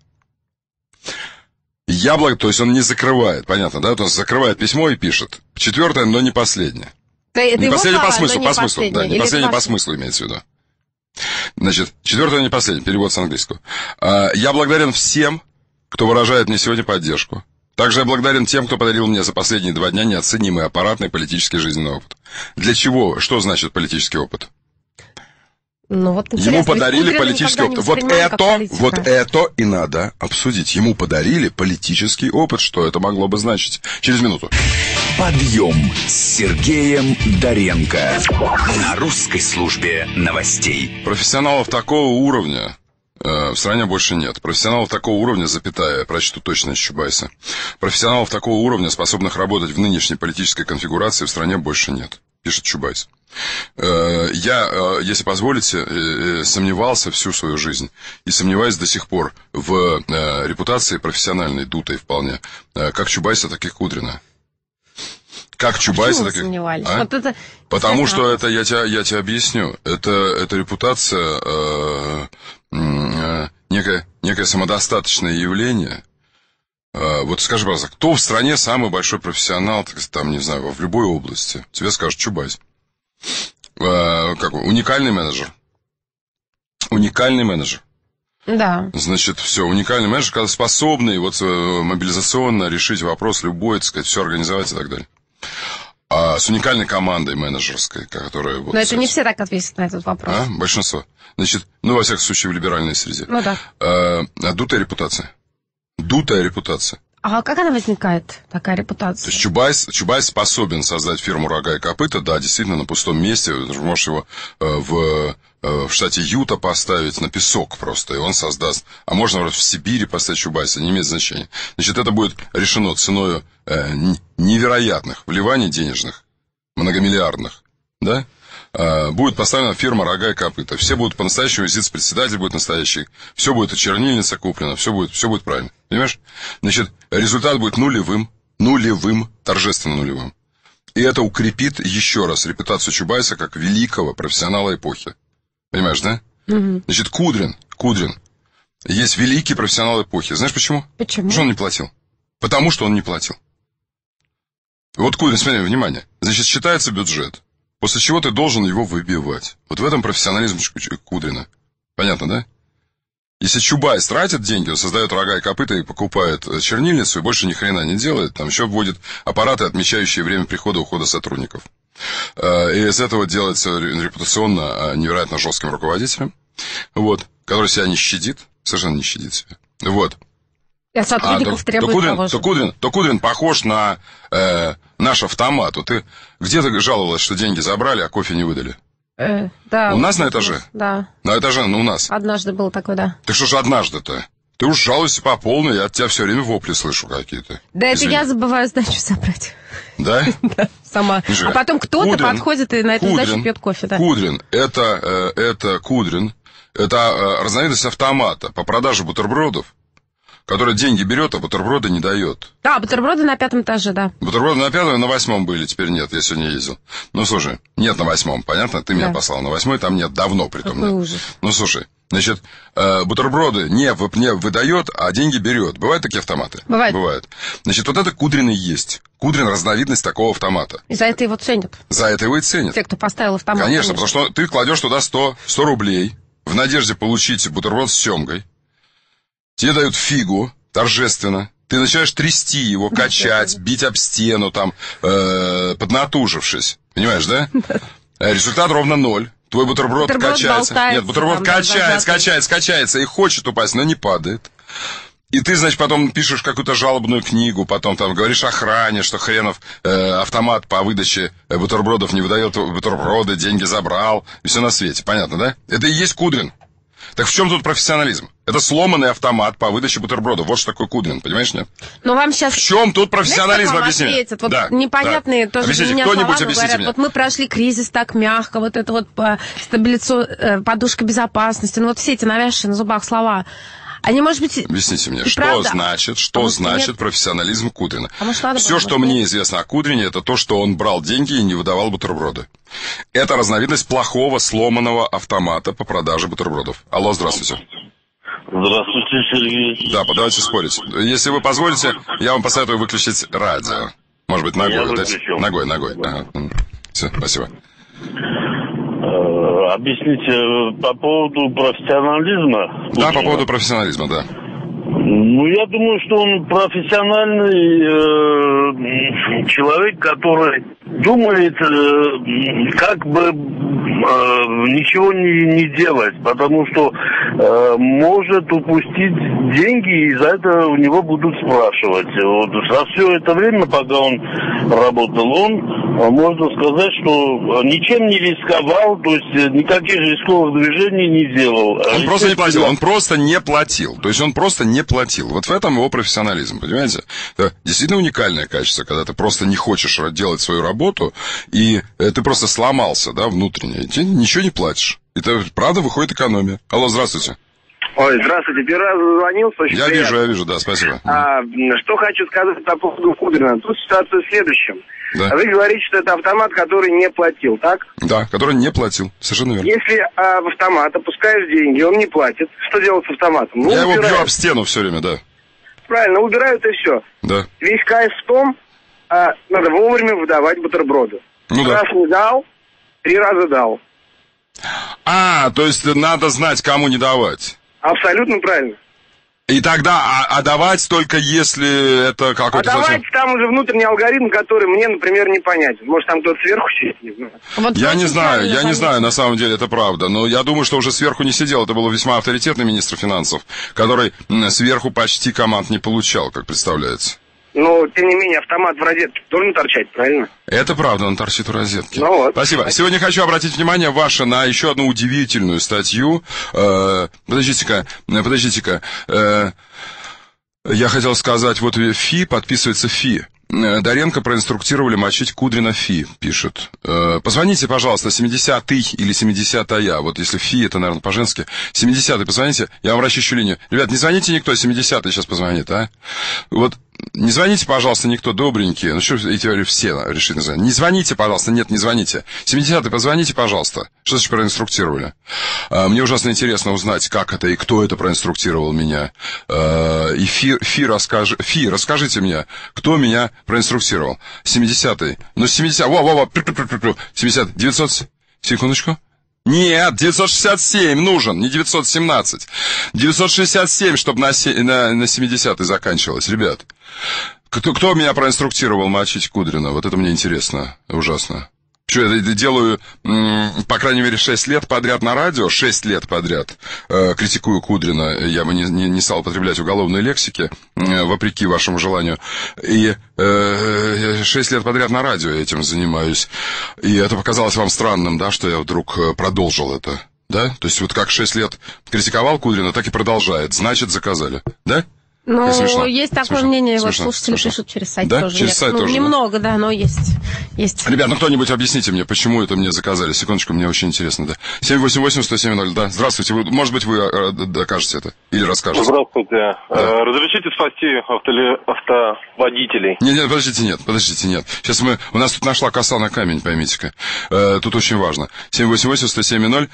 Я благ... То есть он не закрывает, понятно, да? Он закрывает письмо и пишет. Четвертое, но не последнее. Это не последнее по смыслу, по смыслу, да, не последнее по смыслу имеется в виду. Значит, четвертое, но не последнее, перевод с английского. Я благодарен всем, кто выражает мне сегодня поддержку. Также я благодарен тем, кто подарил мне за последние два дня неоценимый аппаратный политический жизненный опыт. Для чего? Что значит политический опыт? Ну, вот ему подарили политический опыт. Вот это, вот это и надо обсудить. Ему подарили политический опыт. Что это могло бы значить? Через минуту. Подъем с Сергеем Доренко на русской службе новостей. Профессионалов такого уровня э, в стране больше нет. Профессионалов такого уровня, запятая, прочту точно из Чубайса. Профессионалов такого уровня, способных работать в нынешней политической конфигурации, в стране больше нет. Пишет Чубайс. Я, если позволите, сомневался всю свою жизнь и сомневаюсь до сих пор в репутации профессиональной, дутой вполне, как Чубайса, так и Кудрина. Как Чубайса, так и... сомневались? А? Вот это... Потому что это, я тебе, я тебе объясню, это, это репутация, э, э, некое, некое самодостаточное явление. Вот скажи, пожалуйста, кто в стране самый большой профессионал, там, не знаю, в любой области? Тебе скажут Чубайс. А, как, уникальный менеджер? Уникальный менеджер. Да. Значит, все, уникальный менеджер, способный вот мобилизационно решить вопрос любой, так сказать, все организовать и так далее. А с уникальной командой менеджерской, которая... Вот, но это сказать, не все так ответят на этот вопрос. А? Большинство. Значит, ну, во всяком случае, в либеральной среде. Ну, да. А, дутая репутация. Дутая репутация. А как она возникает, такая репутация? То есть Чубайс, Чубайс способен создать фирму «Рога и копыта», да, действительно, на пустом месте. Ты можешь его в, в штате Юта поставить на песок просто, и он создаст. А можно, например, в Сибири поставить Чубайса, не имеет значения. Значит, это будет решено ценой невероятных вливаний денежных, многомиллиардных, да? Будет поставлена фирма «Рога и копыта». Все будут по-настоящему, зиц-председатель будет настоящий. Все будет, и чернильница куплена, все будет, все будет правильно. Понимаешь? Значит, результат будет нулевым, нулевым, торжественно нулевым. И это укрепит еще раз репутацию Чубайса как великого профессионала эпохи. Понимаешь, да? Угу. Значит, Кудрин, Кудрин, есть великий профессионал эпохи. Знаешь почему? Почему? Потому что он не платил. Потому что он не платил. Вот Кудрин, смотри, внимание. Значит, считается бюджет. После чего ты должен его выбивать. Вот в этом профессионализм Кудрина. Понятно, да? Если Чубайс тратит деньги, он создает «Рога и копыта» и покупает чернильницу, и больше ни хрена не делает, там еще вводит аппараты, отмечающие время прихода и ухода сотрудников. И из этого делается репутационно невероятно жестким руководителем, вот, который себя не щадит, совершенно не щадит себя. Вот. Я сотрудников а, требую то, Кудрин, того же. То Кудрин, то Кудрин похож на э, наш автомат. Вот ты где-то жаловалась, что деньги забрали, а кофе не выдали. Э, да. У нас на этаже? Да. На этаже, ну у нас. Однажды было такое, да. Так что же однажды-то? Ты уж жалуешься по полной, я от тебя все время вопли слышу какие-то. Да Извини. Это я забываю сдачу забрать. Да? Да, сама. А потом кто-то подходит и на эту сдачу пьет кофе, да. Кудрин, это Кудрин, это разновидность автомата по продаже бутербродов. Который деньги берет, а бутерброды не дает. Да, бутерброды на пятом этаже, да. Бутерброды на пятом, на восьмом были, теперь нет, я сегодня ездил. Ну, слушай, нет на восьмом, понятно? Ты да. меня послал на восьмой, там нет, давно притом. Какой ужас. Ну, слушай, Значит, бутерброды не, не выдает, а деньги берет. Бывают такие автоматы? Бывает. Бывает. Значит, вот это Кудрин и есть. Кудрин – разновидность такого автомата. И за это его ценят. За это его и ценят. Те, кто поставил автомат. Конечно, конечно. Потому что ты кладешь туда сто, сто рублей в надежде получить бутерброд с семгой. Тебе дают фигу торжественно. Ты начинаешь трясти его, качать, бить об стену, там, э, поднатужившись. Понимаешь, да? Результат ровно ноль. Твой бутерброд, бутерброд качается. Болтается, Нет, бутерброд там, качается, да, качается, качается и хочет упасть, но не падает. И ты, значит, потом пишешь какую-то жалобную книгу, потом там говоришь охране, что хренов э, автомат по выдаче бутербродов не выдает бутерброды, деньги забрал, и все на свете. Понятно, да? Это и есть Кудрин. Так в чем тут профессионализм? Это сломанный автомат по выдаче бутербродов. Вот что такое Кудрин, понимаешь, нет? Но вам сейчас... В чем тут профессионализм, объясни? Вот да, непонятные да. тоже для меня слова, объясните говорят, мне. Вот мы прошли кризис так мягко, вот это вот стабилизация, подушка безопасности, ну вот все эти навязшие на зубах слова... Они, может быть, объясните мне, что правда? значит, что а значит нет? профессионализм Кудрина? А может, надо Все, было, что нет? мне известно о Кудрине, это то, что он брал деньги и не выдавал бутерброды. Это разновидность плохого сломанного автомата по продаже бутербродов. Алло, здравствуйте. Здравствуйте, Сергей. Да, давайте спорить. Если вы позволите, я вам посоветую выключить радио. Может быть, ногой. Вот ногой, ногой. Ага. Все, спасибо. Объясните, по поводу профессионализма? Да, по поводу профессионализма, да. Ну, я думаю, что он профессиональный э, человек, который думает, э, как бы э, ничего не, не делать, потому что э, может упустить деньги, и за это у него будут спрашивать. Вот. За все это время, пока он работал, он, можно сказать, что ничем не рисковал, то есть никаких рисковых движений не делал. Он просто не платил, он просто не платил, то есть он просто не платил. Вот в этом его профессионализм, понимаете? Это действительно уникальное качество, когда ты просто не хочешь делать свою работу, и ты просто сломался, да, внутренне, и ты ничего не платишь. И это, правда, выходит экономия. Алло, здравствуйте. Ой, здравствуйте, первый раз звонил. Я приятно. вижу, я вижу, да, спасибо. А, что хочу сказать по поводу Кудрина. Тут ситуация в следующем. Да. Вы говорите, что это автомат, который не платил, так? Да, который не платил, совершенно верно. Если а, в автомат опускаешь деньги, он не платит, что делать с автоматом? Ну, я убирают. его бью об стену все время, да. Правильно, убирают и все. Да. Весь кайф в том, а, надо вовремя выдавать бутерброды. Ну, да. Раз не дал, три раза дал. А, то есть надо знать, кому не давать. Абсолютно правильно. И тогда, а, а давать только если это какой-то... А давать, там уже внутренний алгоритм, который мне, например, не понятен. Может, там кто-то сверху сидит, не знаю. Вот я не знаю, я понять. не знаю, на самом деле, это правда. Но я думаю, что уже сверху не сидел. Это был весьма авторитетный министр финансов, который сверху почти команд не получал, как представляется. Но, тем не менее, автомат в розетке должен торчать, правильно? Это правда, он торчит в розетке. Ну, вот. Спасибо. Сегодня хочу обратить внимание ваше на еще одну удивительную статью. Э-э, подождите-ка, подождите-ка. Э-э, я хотел сказать, вот ФИ, подписывается ФИ. Доренко проинструктировали мочить Кудрина ФИ, пишет. Э, позвоните, пожалуйста, семидесятый или семидесятая, вот если ФИ, это, наверное, по-женски. семидесятый, позвоните, я вам расчищу линию. Ребят, не звоните никто, семидесятый сейчас позвонит, а? Вот, не звоните, пожалуйста, никто, добренькие. Ну, что эти все решили звонить? Не звоните, пожалуйста, нет, не звоните. семидесятый, позвоните, пожалуйста. Что значит проинструктировали? Э, мне ужасно интересно узнать, как это и кто это проинструктировал меня. Э, и ФИ, ФИ, расскажи, ФИ, расскажите мне, кто меня... проинструктировал. семидесятый. Ну, семидесятый. Во, во, во. семидесятый. девятьсот. Секундочку. Нет, девятьсот шестьдесят семь нужен, не девятьсот семнадцать. девятьсот шестьдесят семь, чтобы на, на, на семидесятый заканчивалось, ребят. Кто, кто меня проинструктировал мочить Кудрина? Вот это мне интересно. Ужасно. Что, я это делаю, по крайней мере, шесть лет подряд на радио, шесть лет подряд э, критикую Кудрина, я бы не, не, не стал употреблять уголовные лексики, э, вопреки вашему желанию, и э, шесть лет подряд на радио я этим занимаюсь, и это показалось вам странным, да, что я вдруг продолжил это, да, то есть вот как шесть лет критиковал Кудрина, так и продолжает, значит, заказали, да? Ну, есть такое смешно. мнение, вот смешно. слушатели смешно. пишут через сайт да? тоже. Через нет. сайт ну, тоже, немного, да? да, но есть. есть. Ребят, ну кто-нибудь объясните мне, почему это мне заказали. Секундочку, мне очень интересно, да. семь восемь восемь сто семь ноль, да. Здравствуйте, вы, может быть, вы докажете это или расскажете. Здравствуйте. Да. Разрешите спасти автоли... автоводителей? Нет, нет, подождите, нет, подождите, нет. Сейчас мы... У нас тут нашла коса на камень, поймите-ка. Тут очень важно. семь восемь восемь сто семь ноль,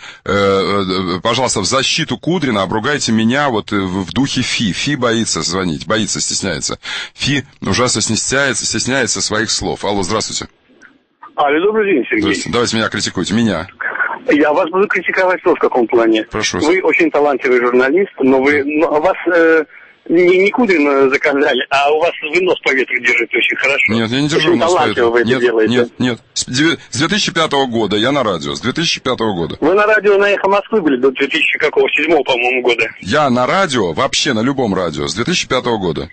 пожалуйста, в защиту Кудрина обругайте меня вот в духе Фи. Фи боится звонить, боится, стесняется. Фи ужасно стесняется, стесняется своих слов. Алло, здравствуйте. Алло, добрый день, Сергей. Здравствуйте. Давайте меня критикуйте, меня. Я вас буду критиковать в каком плане. Прошу. Вы очень талантливый журналист, но вы но вас э, не, не Кудрина заказали, а у вас вы нос по ветру держите очень хорошо. Нет, я не держу очень нос по ветру. Вы это нет, делаете. Нет, нет. С две тысячи пятого года я на радио, с две тысячи пятого года. Вы на радио на «Эхо Москвы» были до две тысячи седьмого, по-моему, года. Я на радио, вообще на любом радио, с две тысячи пятого года.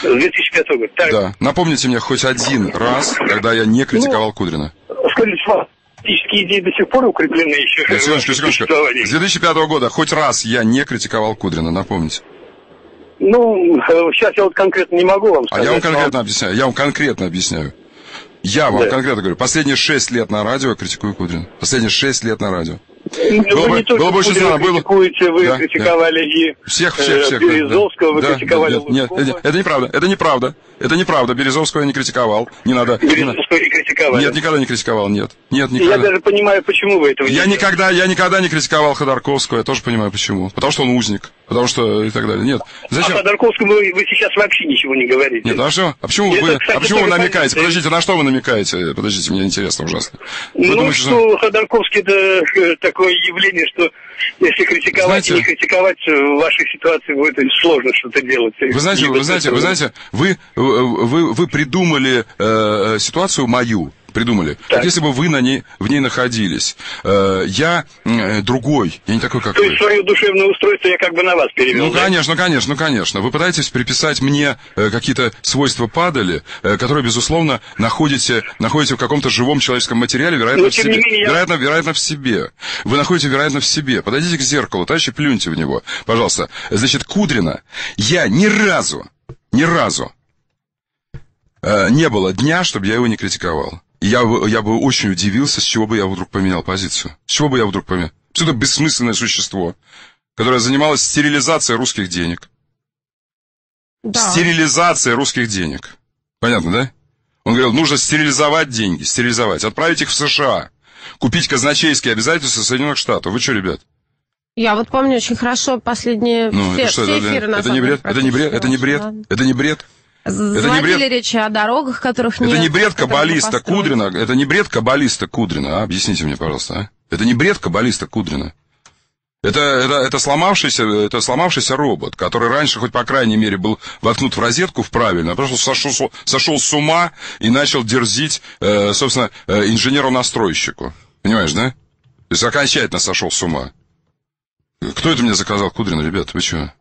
С две тысячи пятого года, так. Да, напомните мне хоть один раз, когда я не критиковал ну, Кудрина. Скажите, что политические идеи до сих пор укреплены еще. Да, секундочку, секундочку. С две тысячи пятого года хоть раз я не критиковал Кудрина, напомните. Ну, сейчас я вот конкретно не могу вам сказать. А я вам конкретно но... объясняю, я вам конкретно объясняю. Я вам да. конкретно говорю, последние шесть лет на радио я критикую Кудрина. Последние шесть лет на радио. Ну, было вы не только Кудрина критикуете, вы да, критиковали да. и всех, всех, всех, Березовского, да, вы да, критиковали да, нет, нет, это неправда, это неправда, это неправда. Березовского я не критиковал, не надо. Березовского не критиковали? Нет, никогда не критиковал, нет. нет никогда. Я даже понимаю, почему вы этого не я никогда, я никогда не критиковал Ходорковского, я тоже понимаю, почему. Потому что он узник, потому что и так далее. Нет. Зачем? А Ходорковскому вы, вы сейчас вообще ничего не говорите. Нет, а что? А почему, это, вы, кстати, а почему вы намекаете? Понятно. Подождите, на что вы намекаете? Подождите, мне интересно ужасно. Вы ну, думаете, что, что Ходорковский-то такое явление, что если критиковать и не критиковать, в вашей ситуации будет сложно что-то делать. Вы знаете, вы знаете, вы знаете, вы, вы, вы придумали э, ситуацию мою. Придумали. Так. Вот если бы вы на ней, в ней находились, э, я э, другой, я не такой, как вы. То есть свое душевное устройство я как бы на вас перевел. Ну, да? конечно, конечно, ну, конечно. Вы пытаетесь приписать мне э, какие-то свойства падали, э, которые, безусловно, находите, находите в каком-то живом человеческом материале, вероятно, Но, в себе. Менее, я... вероятно, вероятно, в себе. Вы находите, вероятно, в себе. Подойдите к зеркалу, товарищи, плюньте в него, пожалуйста. Значит, Кудрина я ни разу, ни разу э, не было дня, чтобы я его не критиковал. Я, я бы очень удивился, с чего бы я вдруг поменял позицию. С чего бы я вдруг поменял? Все это бессмысленное существо, которое занималось стерилизацией русских денег. Да. Стерилизация русских денег. Понятно, да? Он говорил, нужно стерилизовать деньги, стерилизовать, отправить их в США, купить казначейские обязательства Соединенных Штатов. Вы что, ребят? Я вот помню очень хорошо последние ну, все, это что, все это, эфиры. Это не бред, это не бред, это не бред, ладно. это не бред. Заводили речи о дорогах, которых нет. Это не бред каббалиста Кудрина, это не бред каббалиста Кудрина, а? Объясните мне, пожалуйста, а? Это не бред каббалиста Кудрина. Это, это, это, сломавшийся, это сломавшийся робот, который раньше, хоть по крайней мере, был воткнут в розетку в правильно, а просто сошел, сошел с ума и начал дерзить, э, собственно, э, инженеру-настройщику. Понимаешь, да? То есть окончательно сошел с ума. Кто это мне заказал, Кудрина, ребята, вы чего?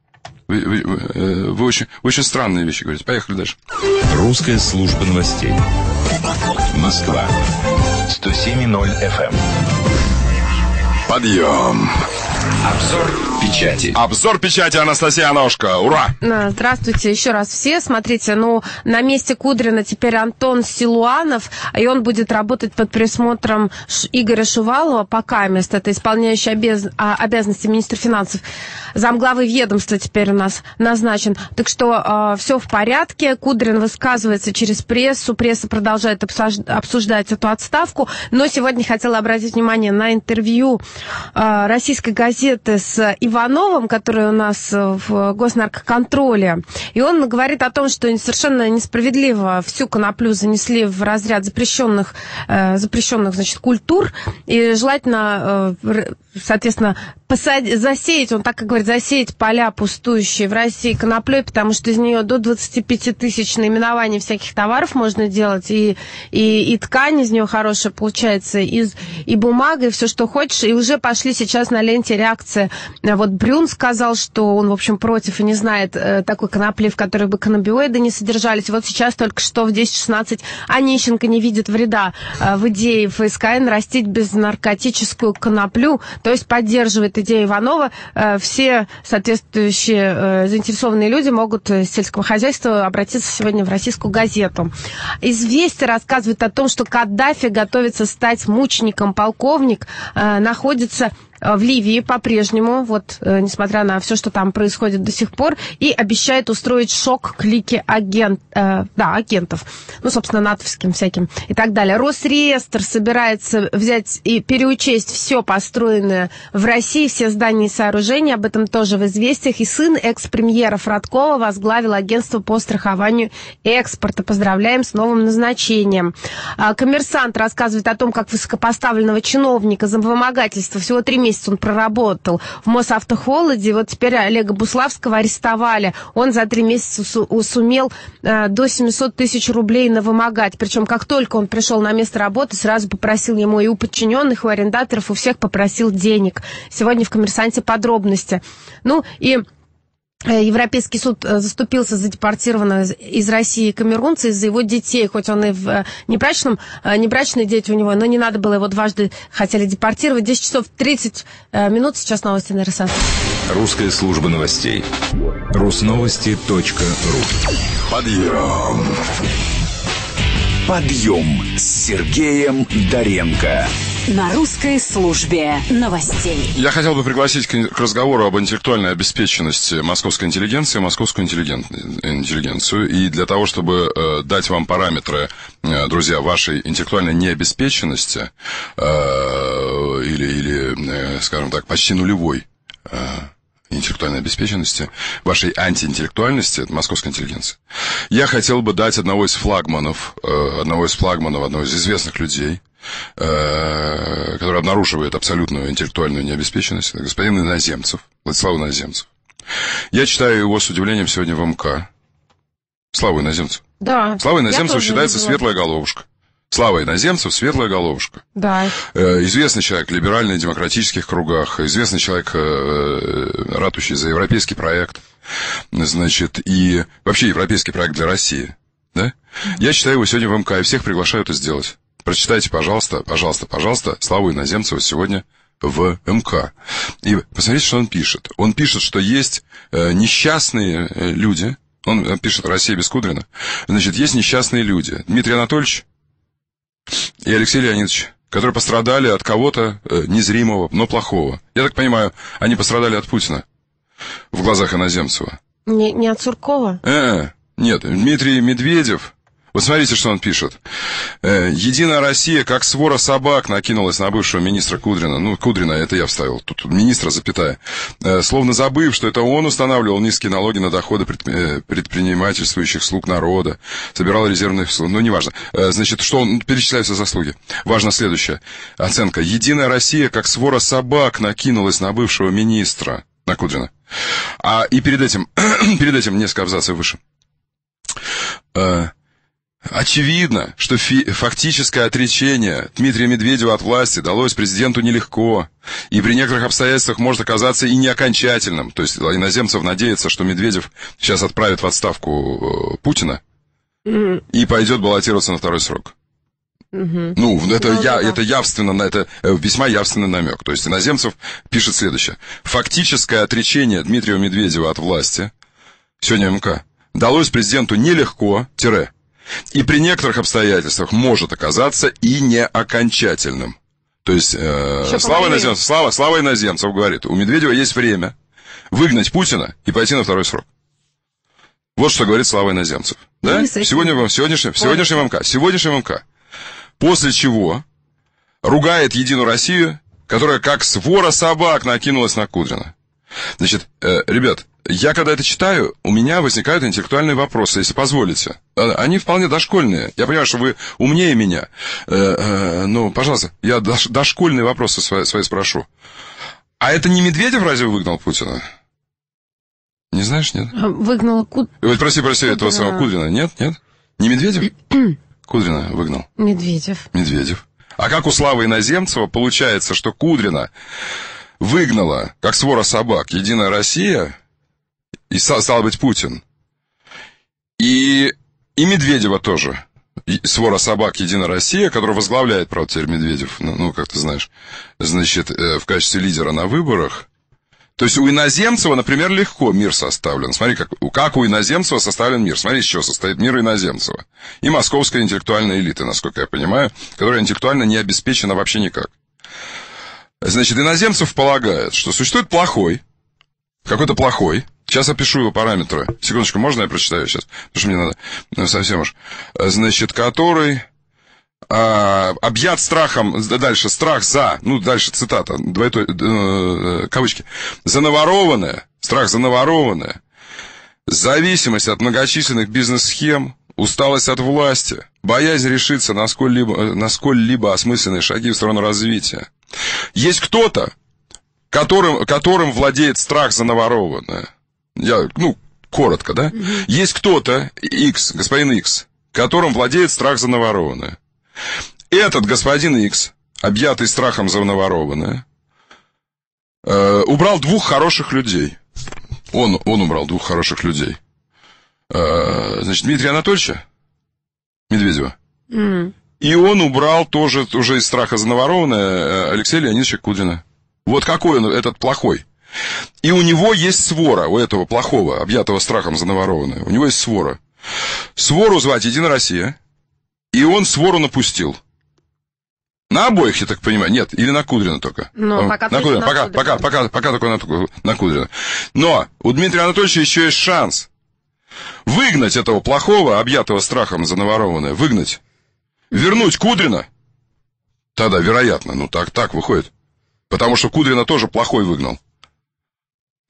Вы, вы, вы, вы очень, очень странные вещи говорите. Поехали дальше. Русская служба новостей. Москва. сто семь и ноль эф эм. Подъем. Обзор печати. Обзор печати, Анастасия Оношко. Ура! Здравствуйте еще раз все. Смотрите, ну, на месте Кудрина теперь Антон Силуанов, и он будет работать под присмотром Игоря Шувалова, пока место, это исполняющий обяз... обязанности министра финансов. Замглавы ведомства теперь у нас назначен. Так что э, все в порядке. Кудрин высказывается через прессу. Пресса продолжает обсуж... обсуждать эту отставку. Но сегодня хотела обратить внимание на интервью э, российской газеты с Ивановым, который у нас в Госнаркоконтроле. И он говорит о том, что совершенно несправедливо всю коноплю занесли в разряд запрещенных, э, запрещенных значит, культур. И желательно, э, соответственно, посадить, засеять, он так и говорит, засеять поля пустующие в России коноплей, потому что из нее до двадцати пяти тысяч наименований всяких товаров можно делать. И, и, и ткань из нее хорошая получается, и, и бумага, и все, что хочешь. И уже пошли сейчас на ленте ряд реакция. Вот Брюн сказал, что он, в общем, против и не знает такой конопли, в которой бы каннабиоиды не содержались. Вот сейчас только что в десять шестнадцать Онищенко не видит вреда в идее ФСК нарастить безнаркотическую коноплю, то есть поддерживает идею Иванова. Все соответствующие заинтересованные люди могут с сельского хозяйства обратиться сегодня в «Российскую газету». «Известия» рассказывает о том, что Каддафи готовится стать мучеником. Полковник находится в Ливии по-прежнему, вот, несмотря на все, что там происходит до сих пор, и обещает устроить шок клике агент, э, да, агентов, ну, собственно, натовским всяким и так далее. Росреестр собирается взять и переучесть все построенное в России, все здания и сооружения, об этом тоже в «Известиях», и сын экс-премьера Фродкова возглавил агентство по страхованию экспорта. Поздравляем с новым назначением. «Коммерсант» рассказывает о том, как высокопоставленного чиновника за вымогательство всего три месяца он проработал в Мосавтохолоде. Вот теперь Олега Буславского арестовали. Он за три месяца су- сумел э, до семьсот тысяч рублей навымогать. Причем, как только он пришел на место работы, сразу попросил ему и у подчиненных, и у арендаторов, у всех попросил денег. Сегодня в «Коммерсанте» подробности. Ну и... Европейский суд заступился за депортированного из России камерунца из-за его детей, хоть он и в небрачном, небрачные дети у него, но не надо было его дважды, хотели депортировать. десять часов тридцать минут, сейчас новости на РСА. Русская служба новостей. русновости точка ру. Подъем. Подъем с Сергеем Доренко. На русской службе новостей. Я хотел бы пригласить к разговору об интеллектуальной обеспеченности московской интеллигенции, московскую интеллиген... интеллигенцию. И для того, чтобы э, дать вам параметры, э, друзья, вашей интеллектуальной необеспеченности, э, или, или э, скажем так, почти нулевой э, интеллектуальной обеспеченности, вашей антиинтеллектуальности, это московская интеллигенция, я хотел бы дать одного из флагманов, э, одного из флагманов, одного из известных людей, который обнаруживает абсолютную интеллектуальную необеспеченность, господин Иноземцев, Владислав Иноземцев. Я читаю его с удивлением сегодня в МК. Слава Иноземцев. Да. Слава Иноземцев считается светлая головушка. Слава Иноземцев, светлая головушка. Да. Известный человек в либерально-демократических кругах, известный человек, ратующий за европейский проект, значит, и вообще европейский проект для России. Да? Я читаю его сегодня в МК, и всех приглашаю это сделать. Прочитайте, пожалуйста, пожалуйста, пожалуйста, Славу Иноземцева сегодня в МК. И посмотрите, что он пишет. Он пишет, что есть э, несчастные э, люди. Он э, пишет «Россия без Кудрина». Значит, есть несчастные люди. Дмитрий Анатольевич и Алексей Леонидович, которые пострадали от кого-то э, незримого, но плохого. Я так понимаю, они пострадали от Путина в глазах Иноземцева. Не, не от Суркова? Э, нет, Дмитрий Медведев. Вот смотрите, что он пишет. «Единая Россия, как свора собак, накинулась на бывшего министра Кудрина». Ну, Кудрина, это я вставил. Тут министра, запятая. «Словно забыв, что это он устанавливал низкие налоги на доходы предпринимательствующих слуг народа, собирал резервные слуги». Ну, неважно. Значит, что он... Перечисляются заслуги. Важно следующее. Оценка. «Единая Россия, как свора собак, накинулась на бывшего министра». На Кудрина. А, и перед этим... перед этим несколько абзацев выше. Очевидно, что фи- фактическое отречение Дмитрия Медведева от власти далось президенту нелегко, и при некоторых обстоятельствах может оказаться и неокончательным. То есть Иноземцев надеется, что Медведев сейчас отправит в отставку Путина и пойдет баллотироваться на второй срок. Угу. Ну, это, да, я, да. это явственно, это весьма явственный намек. То есть Иноземцев пишет следующее. Фактическое отречение Дмитрия Медведева от власти, сегодня МК, далось президенту нелегко, тире, и при некоторых обстоятельствах может оказаться и не окончательным. То есть э, Слава Иноземцев, Слава, Слава Иноземцев говорит, у Медведева есть время выгнать Путина и пойти на второй срок. Вот что говорит Слава Иноземцев. Да? В сегодняшнем, в сегодняшнем МК. В сегодняшнем МК. После чего ругает Единую Россию, которая как свора собак накинулась на Кудрина. Значит, э, ребят, я когда это читаю, у меня возникают интеллектуальные вопросы, если позволите. Они вполне дошкольные. Я понимаю, что вы умнее меня. Э, э, ну, пожалуйста, я дош, дошкольные вопросы свои, свои спрошу. А это не Медведев разве выгнал Путина? Не знаешь, нет? Выгнал Куд... Ой, прости, прости, Кудрина. Этого самого Кудрина. Нет, нет? Не Медведев? Кудрина выгнал. Медведев. Медведев. А как у Славы Иноземцева получается, что Кудрина... выгнала, как свора собак, «Единая Россия» и, стало быть, Путин. И, и Медведева тоже. Свора собак «Единая Россия», которую возглавляет, правда, теперь Медведев, ну, ну, как ты знаешь, значит, в качестве лидера на выборах. То есть у Иноземцева, например, легко мир составлен. Смотри, как, как у Иноземцева составлен мир. Смотри, из чего состоит мир Иноземцева. И московская интеллектуальная элита, насколько я понимаю, которая интеллектуально не обеспечена вообще никак. Значит, Иноземцев полагает, что существует плохой, какой-то плохой. Сейчас опишу его параметры. Секундочку, можно я прочитаю сейчас? Потому что мне надо ну, совсем уж. Значит, который а, объят страхом... Дальше, страх за... Ну, дальше цитата, двойной... Э, кавычки. За наворованное, страх за наворованное, зависимость от многочисленных бизнес-схем, усталость от власти, боязнь решиться на сколь-либо, на сколь-либо осмысленные шаги в сторону развития. Есть кто-то, которым, которым владеет страх за наворованное. Я, ну, коротко, да? Mm-hmm. Есть кто-то, X, господин X, которым владеет страх за наворованное. Этот господин X, объятый страхом за наворованное, э, убрал двух хороших людей. Он, он убрал двух хороших людей. Э, значит, Дмитрия Анатольевича Медведева. Mm-hmm. И он убрал тоже уже из страха за наворованное Алексея Леонидовича Кудрина. Вот какой он, этот плохой. И у него есть свора, у этого плохого, объятого страхом за наворованное. У него есть свора. Свору звать «Единая Россия», и он свору напустил. На обоих, я так понимаю, нет, или на Кудрина только. Но а, пока, на Кудрина. На пока, Кудрина. Пока, пока, пока только на, на Кудрина. Но у Дмитрия Анатольевича еще есть шанс выгнать этого плохого, объятого страхом за наворованное, выгнать, вернуть Кудрина. Тогда, вероятно, ну так, так выходит. Потому что Кудрина тоже плохой выгнал.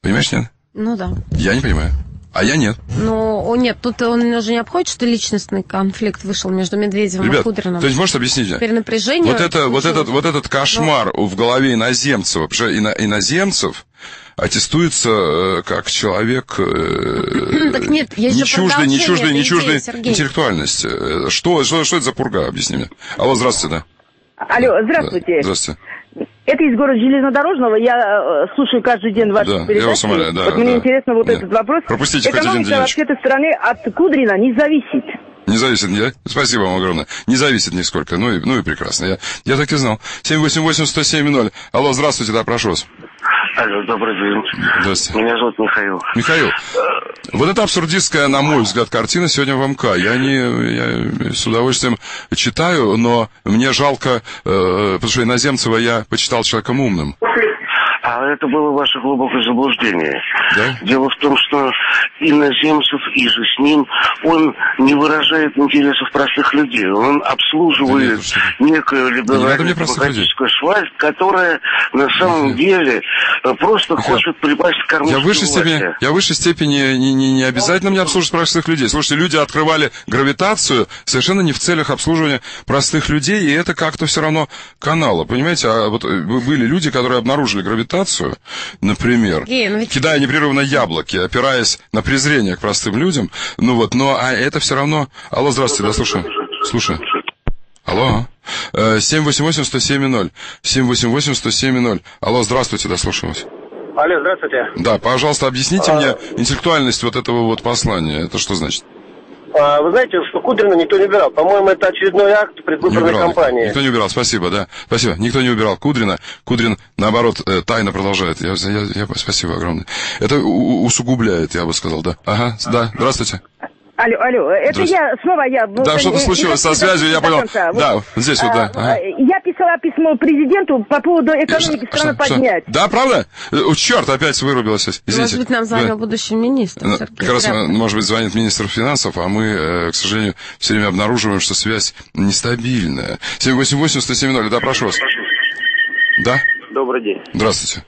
Понимаешь, нет? Ну да. Я не понимаю. А я нет. Ну, нет, тут он уже не обходит, что личностный конфликт вышел между Медведевым Ребят, и Кудриным. То есть, можешь объяснить? Теперь напряжение. Вот, это, вот, этот, вот этот кошмар Но... в голове Иноземцева, потому что ино, Иноземцев аттестуется как человек так нет, есть не чуждой, не чуждой, не чуждой интеллектуальности. Что, что, что это за пурга, объясни мне. Алло, здравствуйте. Да. Алло, здравствуйте. Да, здравствуйте. Это из города Железнодорожного. Я слушаю каждый день ваши да, передачи. Я да, вот да, мне да. интересно вот да. этот вопрос. Пропустите хоть один денечек. Экономика вообще-то страны от Кудрина не зависит. Не зависит, я? Спасибо вам огромное. Не зависит нисколько. Ну и, ну и прекрасно. Я, я так и знал. семь восемь восемь сто семь ноль. Алло, здравствуйте, да, прошу вас. Алло, добрый день. Здравствуйте. Меня зовут Михаил. Михаил, вот эта абсурдистская, на мой взгляд, картина сегодня в МК. Я не я с удовольствием читаю, но мне жалко, э, потому что Иноземцева я почитал человеком умным. А это было ваше глубокое заблуждение. Да? Дело в том, что Иноземцев и же с ним, он не выражает интересов простых людей. Он обслуживает да нет, некую либерально-демократическую шваль, которая на самом нет. деле просто Михаил, хочет припасть к кормушке власти. Я в высшей степени не, не, не обязательно мне обслуживать простых людей. Слушайте, люди открывали гравитацию совершенно не в целях обслуживания простых людей, и это как-то все равно канало. Понимаете, а вот были люди, которые обнаружили гравитацию, например, Сергей, ну ведь... кидая непрерывно яблоки, опираясь на презрение к простым людям, ну вот, но а это все равно... Алло, здравствуйте, да, слушаю, слушаю. Алло, семь восемь восемь сто семь ноль, семь восемь восемь сто семь ноль, алло, здравствуйте, да, слушаю вас. Алло, здравствуйте. Да, пожалуйста, объясните а... мне интеллектуальность вот этого вот послания, это что значит? Вы знаете, что Кудрина никто не убирал. По-моему, это очередной акт предвыборной кампании. Никто не убирал, спасибо, да. Спасибо. Никто не убирал Кудрина. Кудрин, наоборот, тайно продолжает. Я, я, я, спасибо огромное. Это усугубляет, я бы сказал, да. Ага, да, здравствуйте. Алло, алло, это я, снова я... Да, ну, что-то случилось со связью, я понял. Вот. Да, здесь а, вот, да. Ага. Я писала письмо президенту по поводу экономики что, страны что, поднять. Что? Да, правда? Черт, опять вырубилась. Извините. Может быть, нам звонил да. будущий министр. Ну, как раз, может быть, звонит министр финансов, а мы, к сожалению, все время обнаруживаем, что связь нестабильная. семь восемь восемь сто семь ноль, да, прошу вас. Да? Добрый день. Здравствуйте.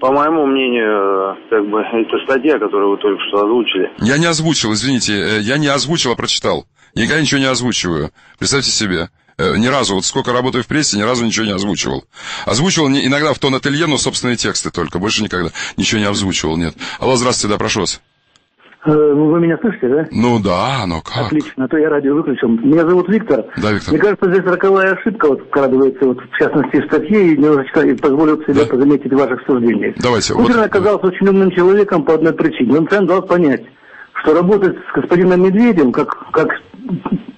По моему мнению, как бы, это статья, которую вы только что озвучили. Я не озвучил, извините, я не озвучил, а прочитал. Никогда ничего не озвучиваю. Представьте себе, ни разу, вот сколько работаю в прессе, ни разу ничего не озвучивал. Озвучивал иногда в тон ателье, но собственные тексты только, больше никогда ничего не озвучивал, нет. Алло, здравствуйте, да, прошу вас. Вы меня слышите, да? Ну да, но как? Отлично, а то я радио выключил. Меня зовут Виктор. Да, Виктор. Мне кажется, здесь роковая ошибка вот вкрадывается, вот, в частности, в статье, и немножечко и позволил себе да. позаметить в ваших суждениях. Давайте. Путин вот... оказался очень умным человеком по одной причине. Он сам дал понять, что работать с господином Медведем, как, как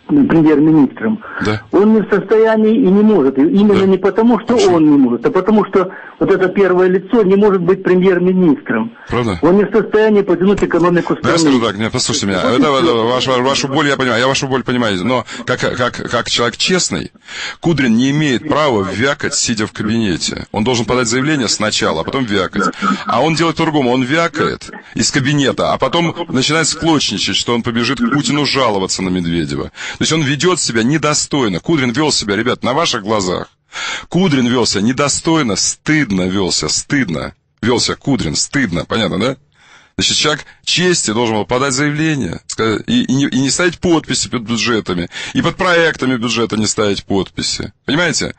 премьер-министром, да. он не в состоянии и не может. И именно да. не потому, что Почему? он не может, а потому, что вот это первое лицо не может быть премьер-министром. Правда? Он не в состоянии потянуть экономику страны. Да, я скажу так, нет, послушайте меня, это, это, вашу, вашу боль я понимаю, я вашу боль понимаю, но как, как, как человек честный, Кудрин не имеет права вякать, сидя в кабинете. Он должен подать заявление сначала, а потом вякать. А он делает по-другому, он вякает из кабинета, а потом начинает склочничать, что он побежит к Путину жаловаться на Медведева. То есть он ведет себя недостойно. Кудрин вел себя, ребят, на ваших глазах. Кудрин вел себя недостойно, стыдно велся, стыдно. Велся Кудрин, стыдно, понятно, да? Значит, человек чести должен был подать заявление сказать, и, и, не, и не ставить подписи под бюджетами, и под проектами бюджета не ставить подписи. Понимаете?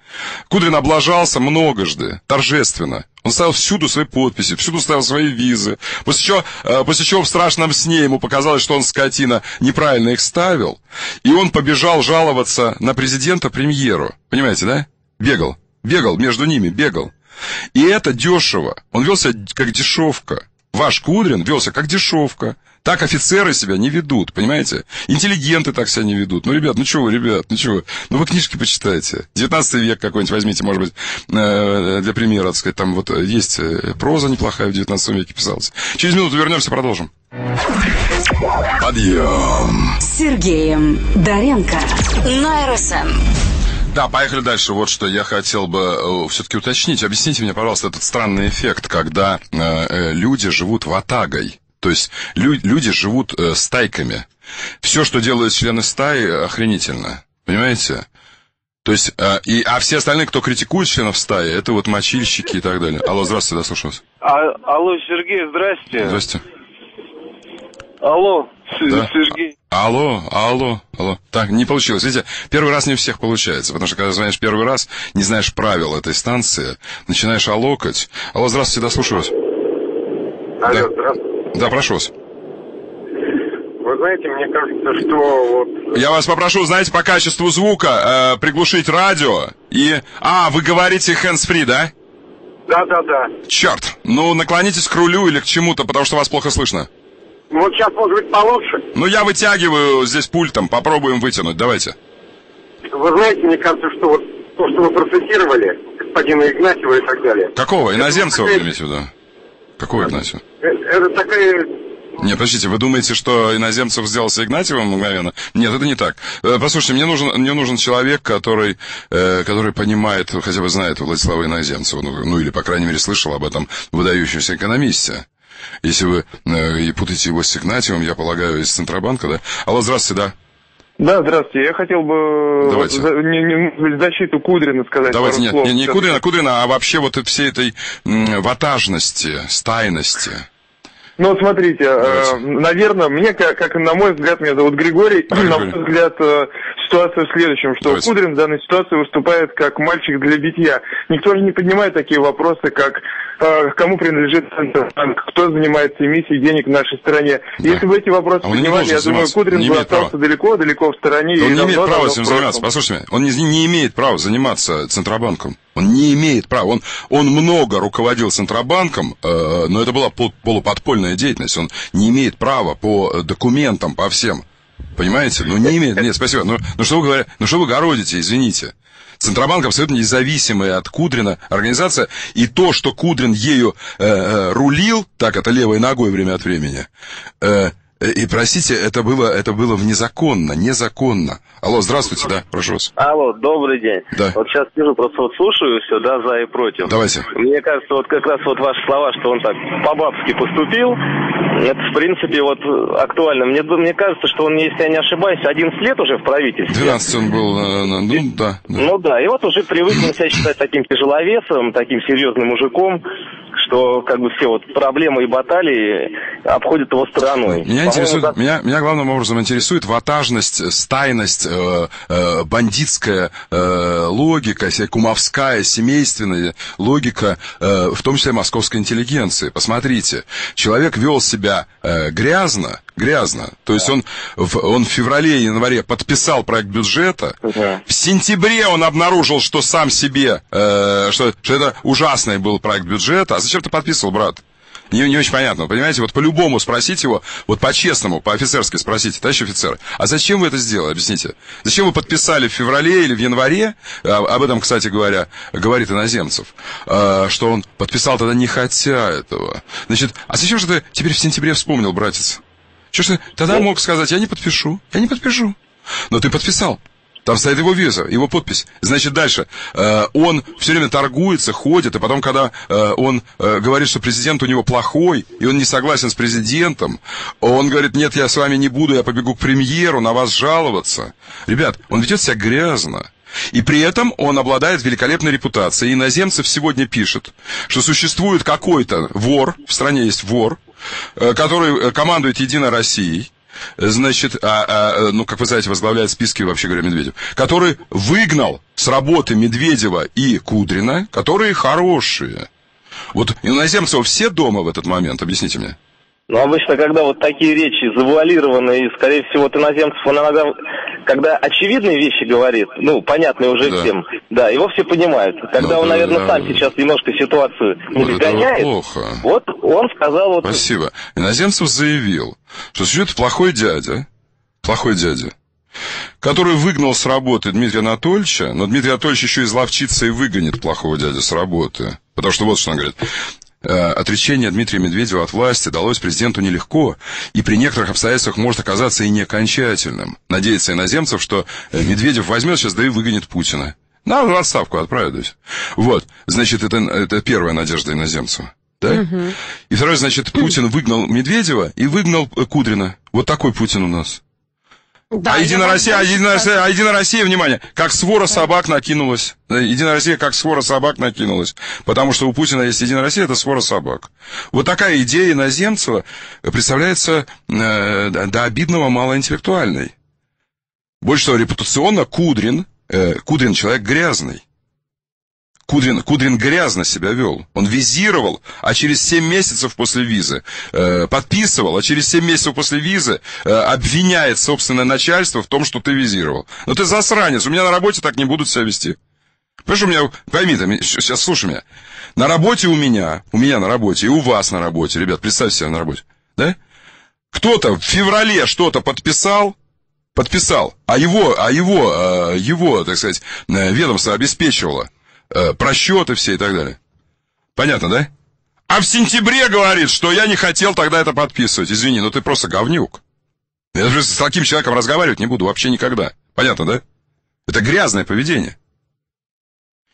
Кудрин облажался многожды, торжественно. Он ставил всюду свои подписи, всюду ставил свои визы. После чего, после чего в страшном сне ему показалось, что он, скотина, неправильно их ставил. И он побежал жаловаться на президента премьеру. Понимаете, да? Бегал, бегал, между ними бегал. И это дешево. Он вел себя как дешевка. Ваш Кудрин велся как дешевка. Так офицеры себя не ведут, понимаете? Интеллигенты так себя не ведут. Ну, ребят, ну чего вы, ребят, ну чего? Ну, вы книжки почитайте. девятнадцатый век какой-нибудь возьмите, может быть, для примера, так сказать. Там вот есть проза неплохая в девятнадцатом веке писалась. Через минуту вернемся, продолжим. Подъем! С Сергеем Доренко на РСН. Да, поехали дальше. Вот что я хотел бы все-таки уточнить. Объясните мне, пожалуйста, этот странный эффект, когда э, люди живут ватагой. То есть лю- люди живут э, стайками. Все, что делают члены стаи, охренительно. Понимаете? То есть, э, и, а все остальные, кто критикует членов стаи, это вот мочильщики и так далее. Алло, здравствуйте, да, слушаю вас. А- алло, Сергей, здрасте. Здрасте. Алло, да. Сергей. Алло, алло, алло. Так, не получилось. Видите, первый раз не у всех получается, потому что, когда звонишь первый раз, не знаешь правил этой станции, начинаешь аллокать. Алло, здравствуйте, дослушаю вас. Алло, да. здравствуйте. Да, прошу вас. Вы знаете, мне кажется, что вот... Я вас попрошу, знаете, по качеству звука э, приглушить радио и... А, вы говорите hands-free, да? Да, да, да. Черт, ну наклонитесь к рулю или к чему-то, потому что вас плохо слышно. Вот сейчас, может быть, получше. Ну, я вытягиваю здесь пультом. Попробуем вытянуть. Давайте. Вы знаете, мне кажется, что вот то, что вы процитировали, господина Игнатьева и так далее. Какого? Иноземцева, вы имеете в виду? Какого Игнатьева? Это такая... Нет, подождите, вы думаете, что Иноземцев сделался Игнатьевым мгновенно? Нет, это не так. Послушайте, мне нужен, мне нужен человек, который, э, который понимает, хотя бы знает Владислава Иноземцева, ну, ну или, по крайней мере, слышал об этом выдающемся экономисте. Если вы э, путаете его с Игнатьевым, я полагаю, из Центробанка, да? Алло, здравствуйте, да? Да, здравствуйте. Я хотел бы за, не, не, защиту Кудрина сказать. Давайте, нет, слов, не, не Кудрина, Кудрина, а вообще вот всей этой м, ватажности, стайности. Ну, смотрите, э, наверное, мне, как, как на мой взгляд, меня зовут Григорий, а, на мой взгляд... Э, ситуация в следующем, что Давайте. Кудрин в данной ситуации выступает как мальчик для битья. Никто же не поднимает такие вопросы, как э, кому принадлежит Центробанк, кто занимается эмиссией денег в нашей стране. Да. Если бы эти вопросы а поднимали, я заниматься. думаю, Кудрин бы остался далеко-далеко в стороне. Да он и не имеет права этим заниматься. Послушайте, он не, не имеет права заниматься Центробанком. Он не имеет права. Он, он много руководил Центробанком, э, но это была пол, полуподпольная деятельность. Он не имеет права по документам, по всем. Понимаете? Ну, не имеет... Нет, спасибо. Ну, ну, что вы говорите? Ну, что вы городите, извините. Центробанк абсолютно независимая от Кудрина организация. И то, что Кудрин ею э, э, рулил, так, это левой ногой время от времени, э, э, и, простите, это было, это было незаконно, незаконно. Алло, здравствуйте, да, прошу вас. Алло, добрый день. Да. Вот сейчас сижу, просто вот слушаю все, да, за и против. Давайте. Мне кажется, вот как раз вот ваши слова, что он так по-бабски поступил, это, в принципе, вот актуально. Мне, мне кажется, что он, если я не ошибаюсь, одиннадцать лет уже в правительстве. двенадцать он был, ну и, да, да. Ну да, и вот уже привык себя считать таким тяжеловесом, таким серьезным мужиком. что как бы все вот проблемы и баталии обходят его стороной. Меня, интересует, да... меня, меня главным образом интересует ватажность, стайность, э, э, бандитская э, логика, кумовская, семейственная логика, э, в том числе московской интеллигенции. Посмотрите, человек вел себя э, грязно, грязно, то есть он в, он в феврале-январе подписал проект бюджета, да. В сентябре он обнаружил, что сам себе, э, что, что это ужасный был проект бюджета. А зачем ты подписывал, брат? Не, не очень понятно, понимаете, вот по-любому спросить его, вот по-честному, по-офицерски спросите, товарищи офицеры, а зачем вы это сделали, объясните? Зачем вы подписали в феврале или в январе, об этом, кстати говоря, говорит Иноземцев, что он подписал тогда не хотя этого. Значит, а зачем же ты теперь в сентябре вспомнил, братец? Чего ж ты тогда мог сказать, я не подпишу, я не подпишу, но ты подписал. Там стоит его виза, его подпись. Значит, дальше. Он все время торгуется, ходит, и потом, когда он говорит, что президент у него плохой, и он не согласен с президентом, он говорит, нет, я с вами не буду, я побегу к премьеру, на вас жаловаться. Ребят, он ведет себя грязно. И при этом он обладает великолепной репутацией. Иноземцев сегодня пишет, что существует какой-то вор, в стране есть вор, который командует «Единой Россией», значит, а, а, ну, как вы знаете, возглавляет списки, вообще говоря, Медведев, который выгнал с работы Медведева и Кудрина, которые хорошие. Вот Иноземцев все дома в этот момент, объясните мне. Ну, обычно, когда вот такие речи завуалированные, скорее всего, от Иноземцев, он иногда, когда очевидные вещи говорит, ну, понятные уже да. всем, да, его все понимают. Когда ну, он, да, наверное, да, сам да. сейчас немножко ситуацию не вот догоняет, вот он сказал... Вот... Спасибо. Иноземцев заявил, что существует плохой дядя, плохой дядя, который выгнал с работы Дмитрия Анатольевича, но Дмитрий Анатольевич еще изловчится и выгонит плохого дядю с работы, потому что вот что он говорит... Отречение Дмитрия Медведева от власти далось президенту нелегко, и при некоторых обстоятельствах может оказаться и не окончательным. Надеется Иноземцев, что Медведев возьмет сейчас, да и выгонит Путина. Надо в отставку отправить. Вот, значит, это, это первая надежда Иноземцева. Да? Угу. И второе, значит, Путин выгнал Медведева и выгнал Кудрина. Вот такой Путин у нас. Да, а Единая Россия, а Единая Россия, а Единая Россия, внимание, как свора собак накинулась. Единая Россия, как свора собак накинулась. Потому что у Путина есть Единая Россия, это свора собак. Вот такая идея Иноземцева представляется э, до обидного малоинтеллектуальной. Больше того, репутационно Кудрин, э, Кудрин человек грязный. Кудрин, Кудрин грязно себя вел. Он визировал, а через семь месяцев после визы э, подписывал, а через семь месяцев после визы э, обвиняет собственное начальство в том, что ты визировал. Но ты засранец, у меня на работе так не будут себя вести. Понимаешь, у меня, пойми, там, сейчас слушай меня. На работе у меня, у меня на работе, и у вас на работе, ребят, представьте себя на работе, да? Кто-то в феврале что-то подписал, подписал, а его, а его, а его, так сказать, ведомство обеспечивало. Просчеты все и так далее. Понятно, да? А в сентябре говорит, что я не хотел тогда это подписывать. Извини, но ты просто говнюк. Я же с таким человеком разговаривать не буду вообще никогда. Понятно, да? Это грязное поведение.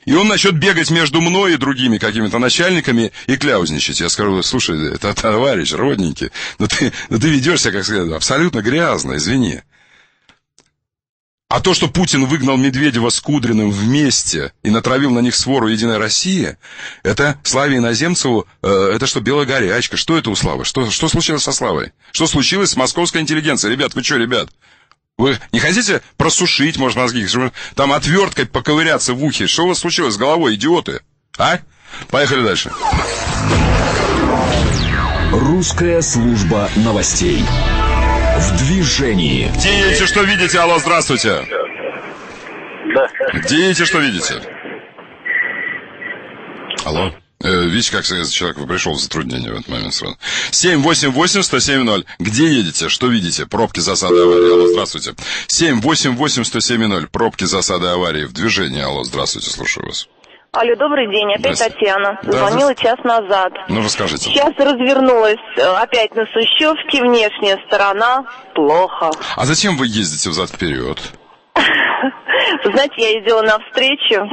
И он начнет бегать между мной и другими какими-то начальниками и кляузничать. Я скажу, слушай, это товарищ, родненький, но ты, но ты ведешь себя, как сказать, абсолютно грязно, извини. А то, что Путин выгнал Медведева с Кудриным вместе и натравил на них свору «Единая Россия», это Славе Иноземцеву, э, это что, белая горячка? Что это у Славы? Что, что случилось со Славой? Что случилось с московской интеллигенцией? Ребят, вы что, ребят? Вы не хотите просушить, может, мозги? Там отверткой поковыряться в ухе? Что у вас случилось с головой, идиоты? А? Поехали дальше. Русская служба новостей. В движении. Где едете, что видите? Алло, здравствуйте. Да. Где едете, что видите? Алло. Э, видите, как человек пришел в затруднение в этот момент сразу. семь восемь восемь сто семь ноль. Где едете, что видите? Пробки, засады, аварии. Алло, здравствуйте. семь восемь восемь сто семь ноль. Пробки, засады, аварии. В движении. Алло, здравствуйте, слушаю вас. Алло, добрый день, опять Татьяна. Звонила да, час назад. Ну, расскажите. Сейчас развернулась опять на Сущевке, внешняя сторона плохо. А зачем вы ездите взад-вперед? Вы знаете, я ездила навстречу,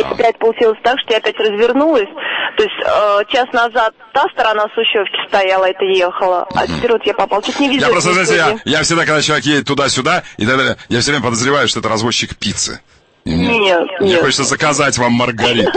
и опять получилось так, что я опять развернулась. То есть э, час назад та сторона Сущевки стояла, это ехала, а теперь вот я попал, чуть не видела. Я просто, знаете, я, я всегда, когда человек едет туда-сюда, и так далее, я все время подозреваю, что это развозчик пиццы. Нет, Мне нет. хочется заказать вам Маргариту.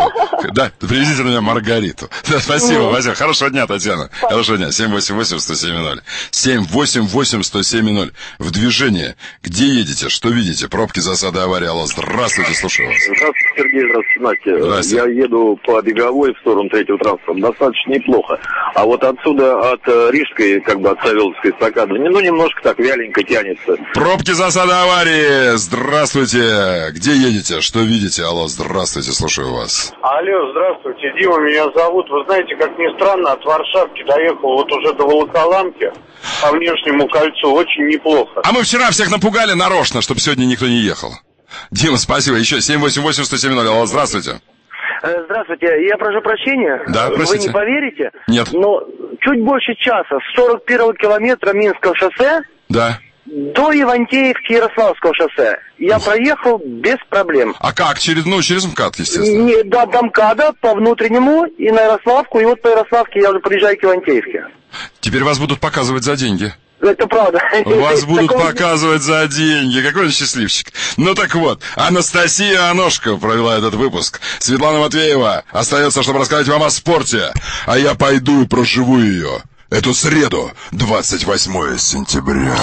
Да, привезите на меня Маргариту. Да, спасибо, Василий. Хорошего дня, Татьяна. Хорошего дня. семь восемь восемь сто семь ноль. семь восемь восемь сто семь ноль. В движении. Где едете? Что видите? Пробки, засады, аварии. Алло, здравствуйте, слушаю вас. Здравствуйте, Сергей. Здравствуйте, Здравствуйте. Я еду по беговой в сторону третьего транспорта. Достаточно неплохо. А вот отсюда, от Рижской, как бы от Савеловской эстакады, ну, немножко так вяленько тянется. Пробки, засады, аварии. Здравствуйте. Где едете? Что видите? Алло, здравствуйте, слушаю вас. Алло, здравствуйте, Дима меня зовут. Вы знаете, как ни странно, от Варшавки доехал вот уже до Волоколамки по внешнему кольцу. Очень неплохо. А мы вчера всех напугали нарочно, чтобы сегодня никто не ехал. Дима, спасибо. Еще семь восемь восемь сто семь ноль. Алло, здравствуйте. Здравствуйте, я прошу прощения. Да, простите. Вы не поверите? Нет. Но чуть больше часа, с сорок первого километра Минского шоссе... Да. До Ивантеевки Ярославского шоссе я Ух. проехал без проблем. А как? Через, ну, через МКАД, естественно. Не, да, до МКАДа, по внутреннему и на Ярославку. И вот по Ярославке я уже приезжаю к Ивантеевке. Теперь вас будут показывать за деньги. Это правда. Вас будут Такого... показывать за деньги. Какой он счастливчик. Ну так вот, Анастасия Оношко провела этот выпуск. Светлана Матвеева остается, чтобы рассказать вам о спорте. А я пойду и проживу ее. Эту среду, двадцать восьмое сентября.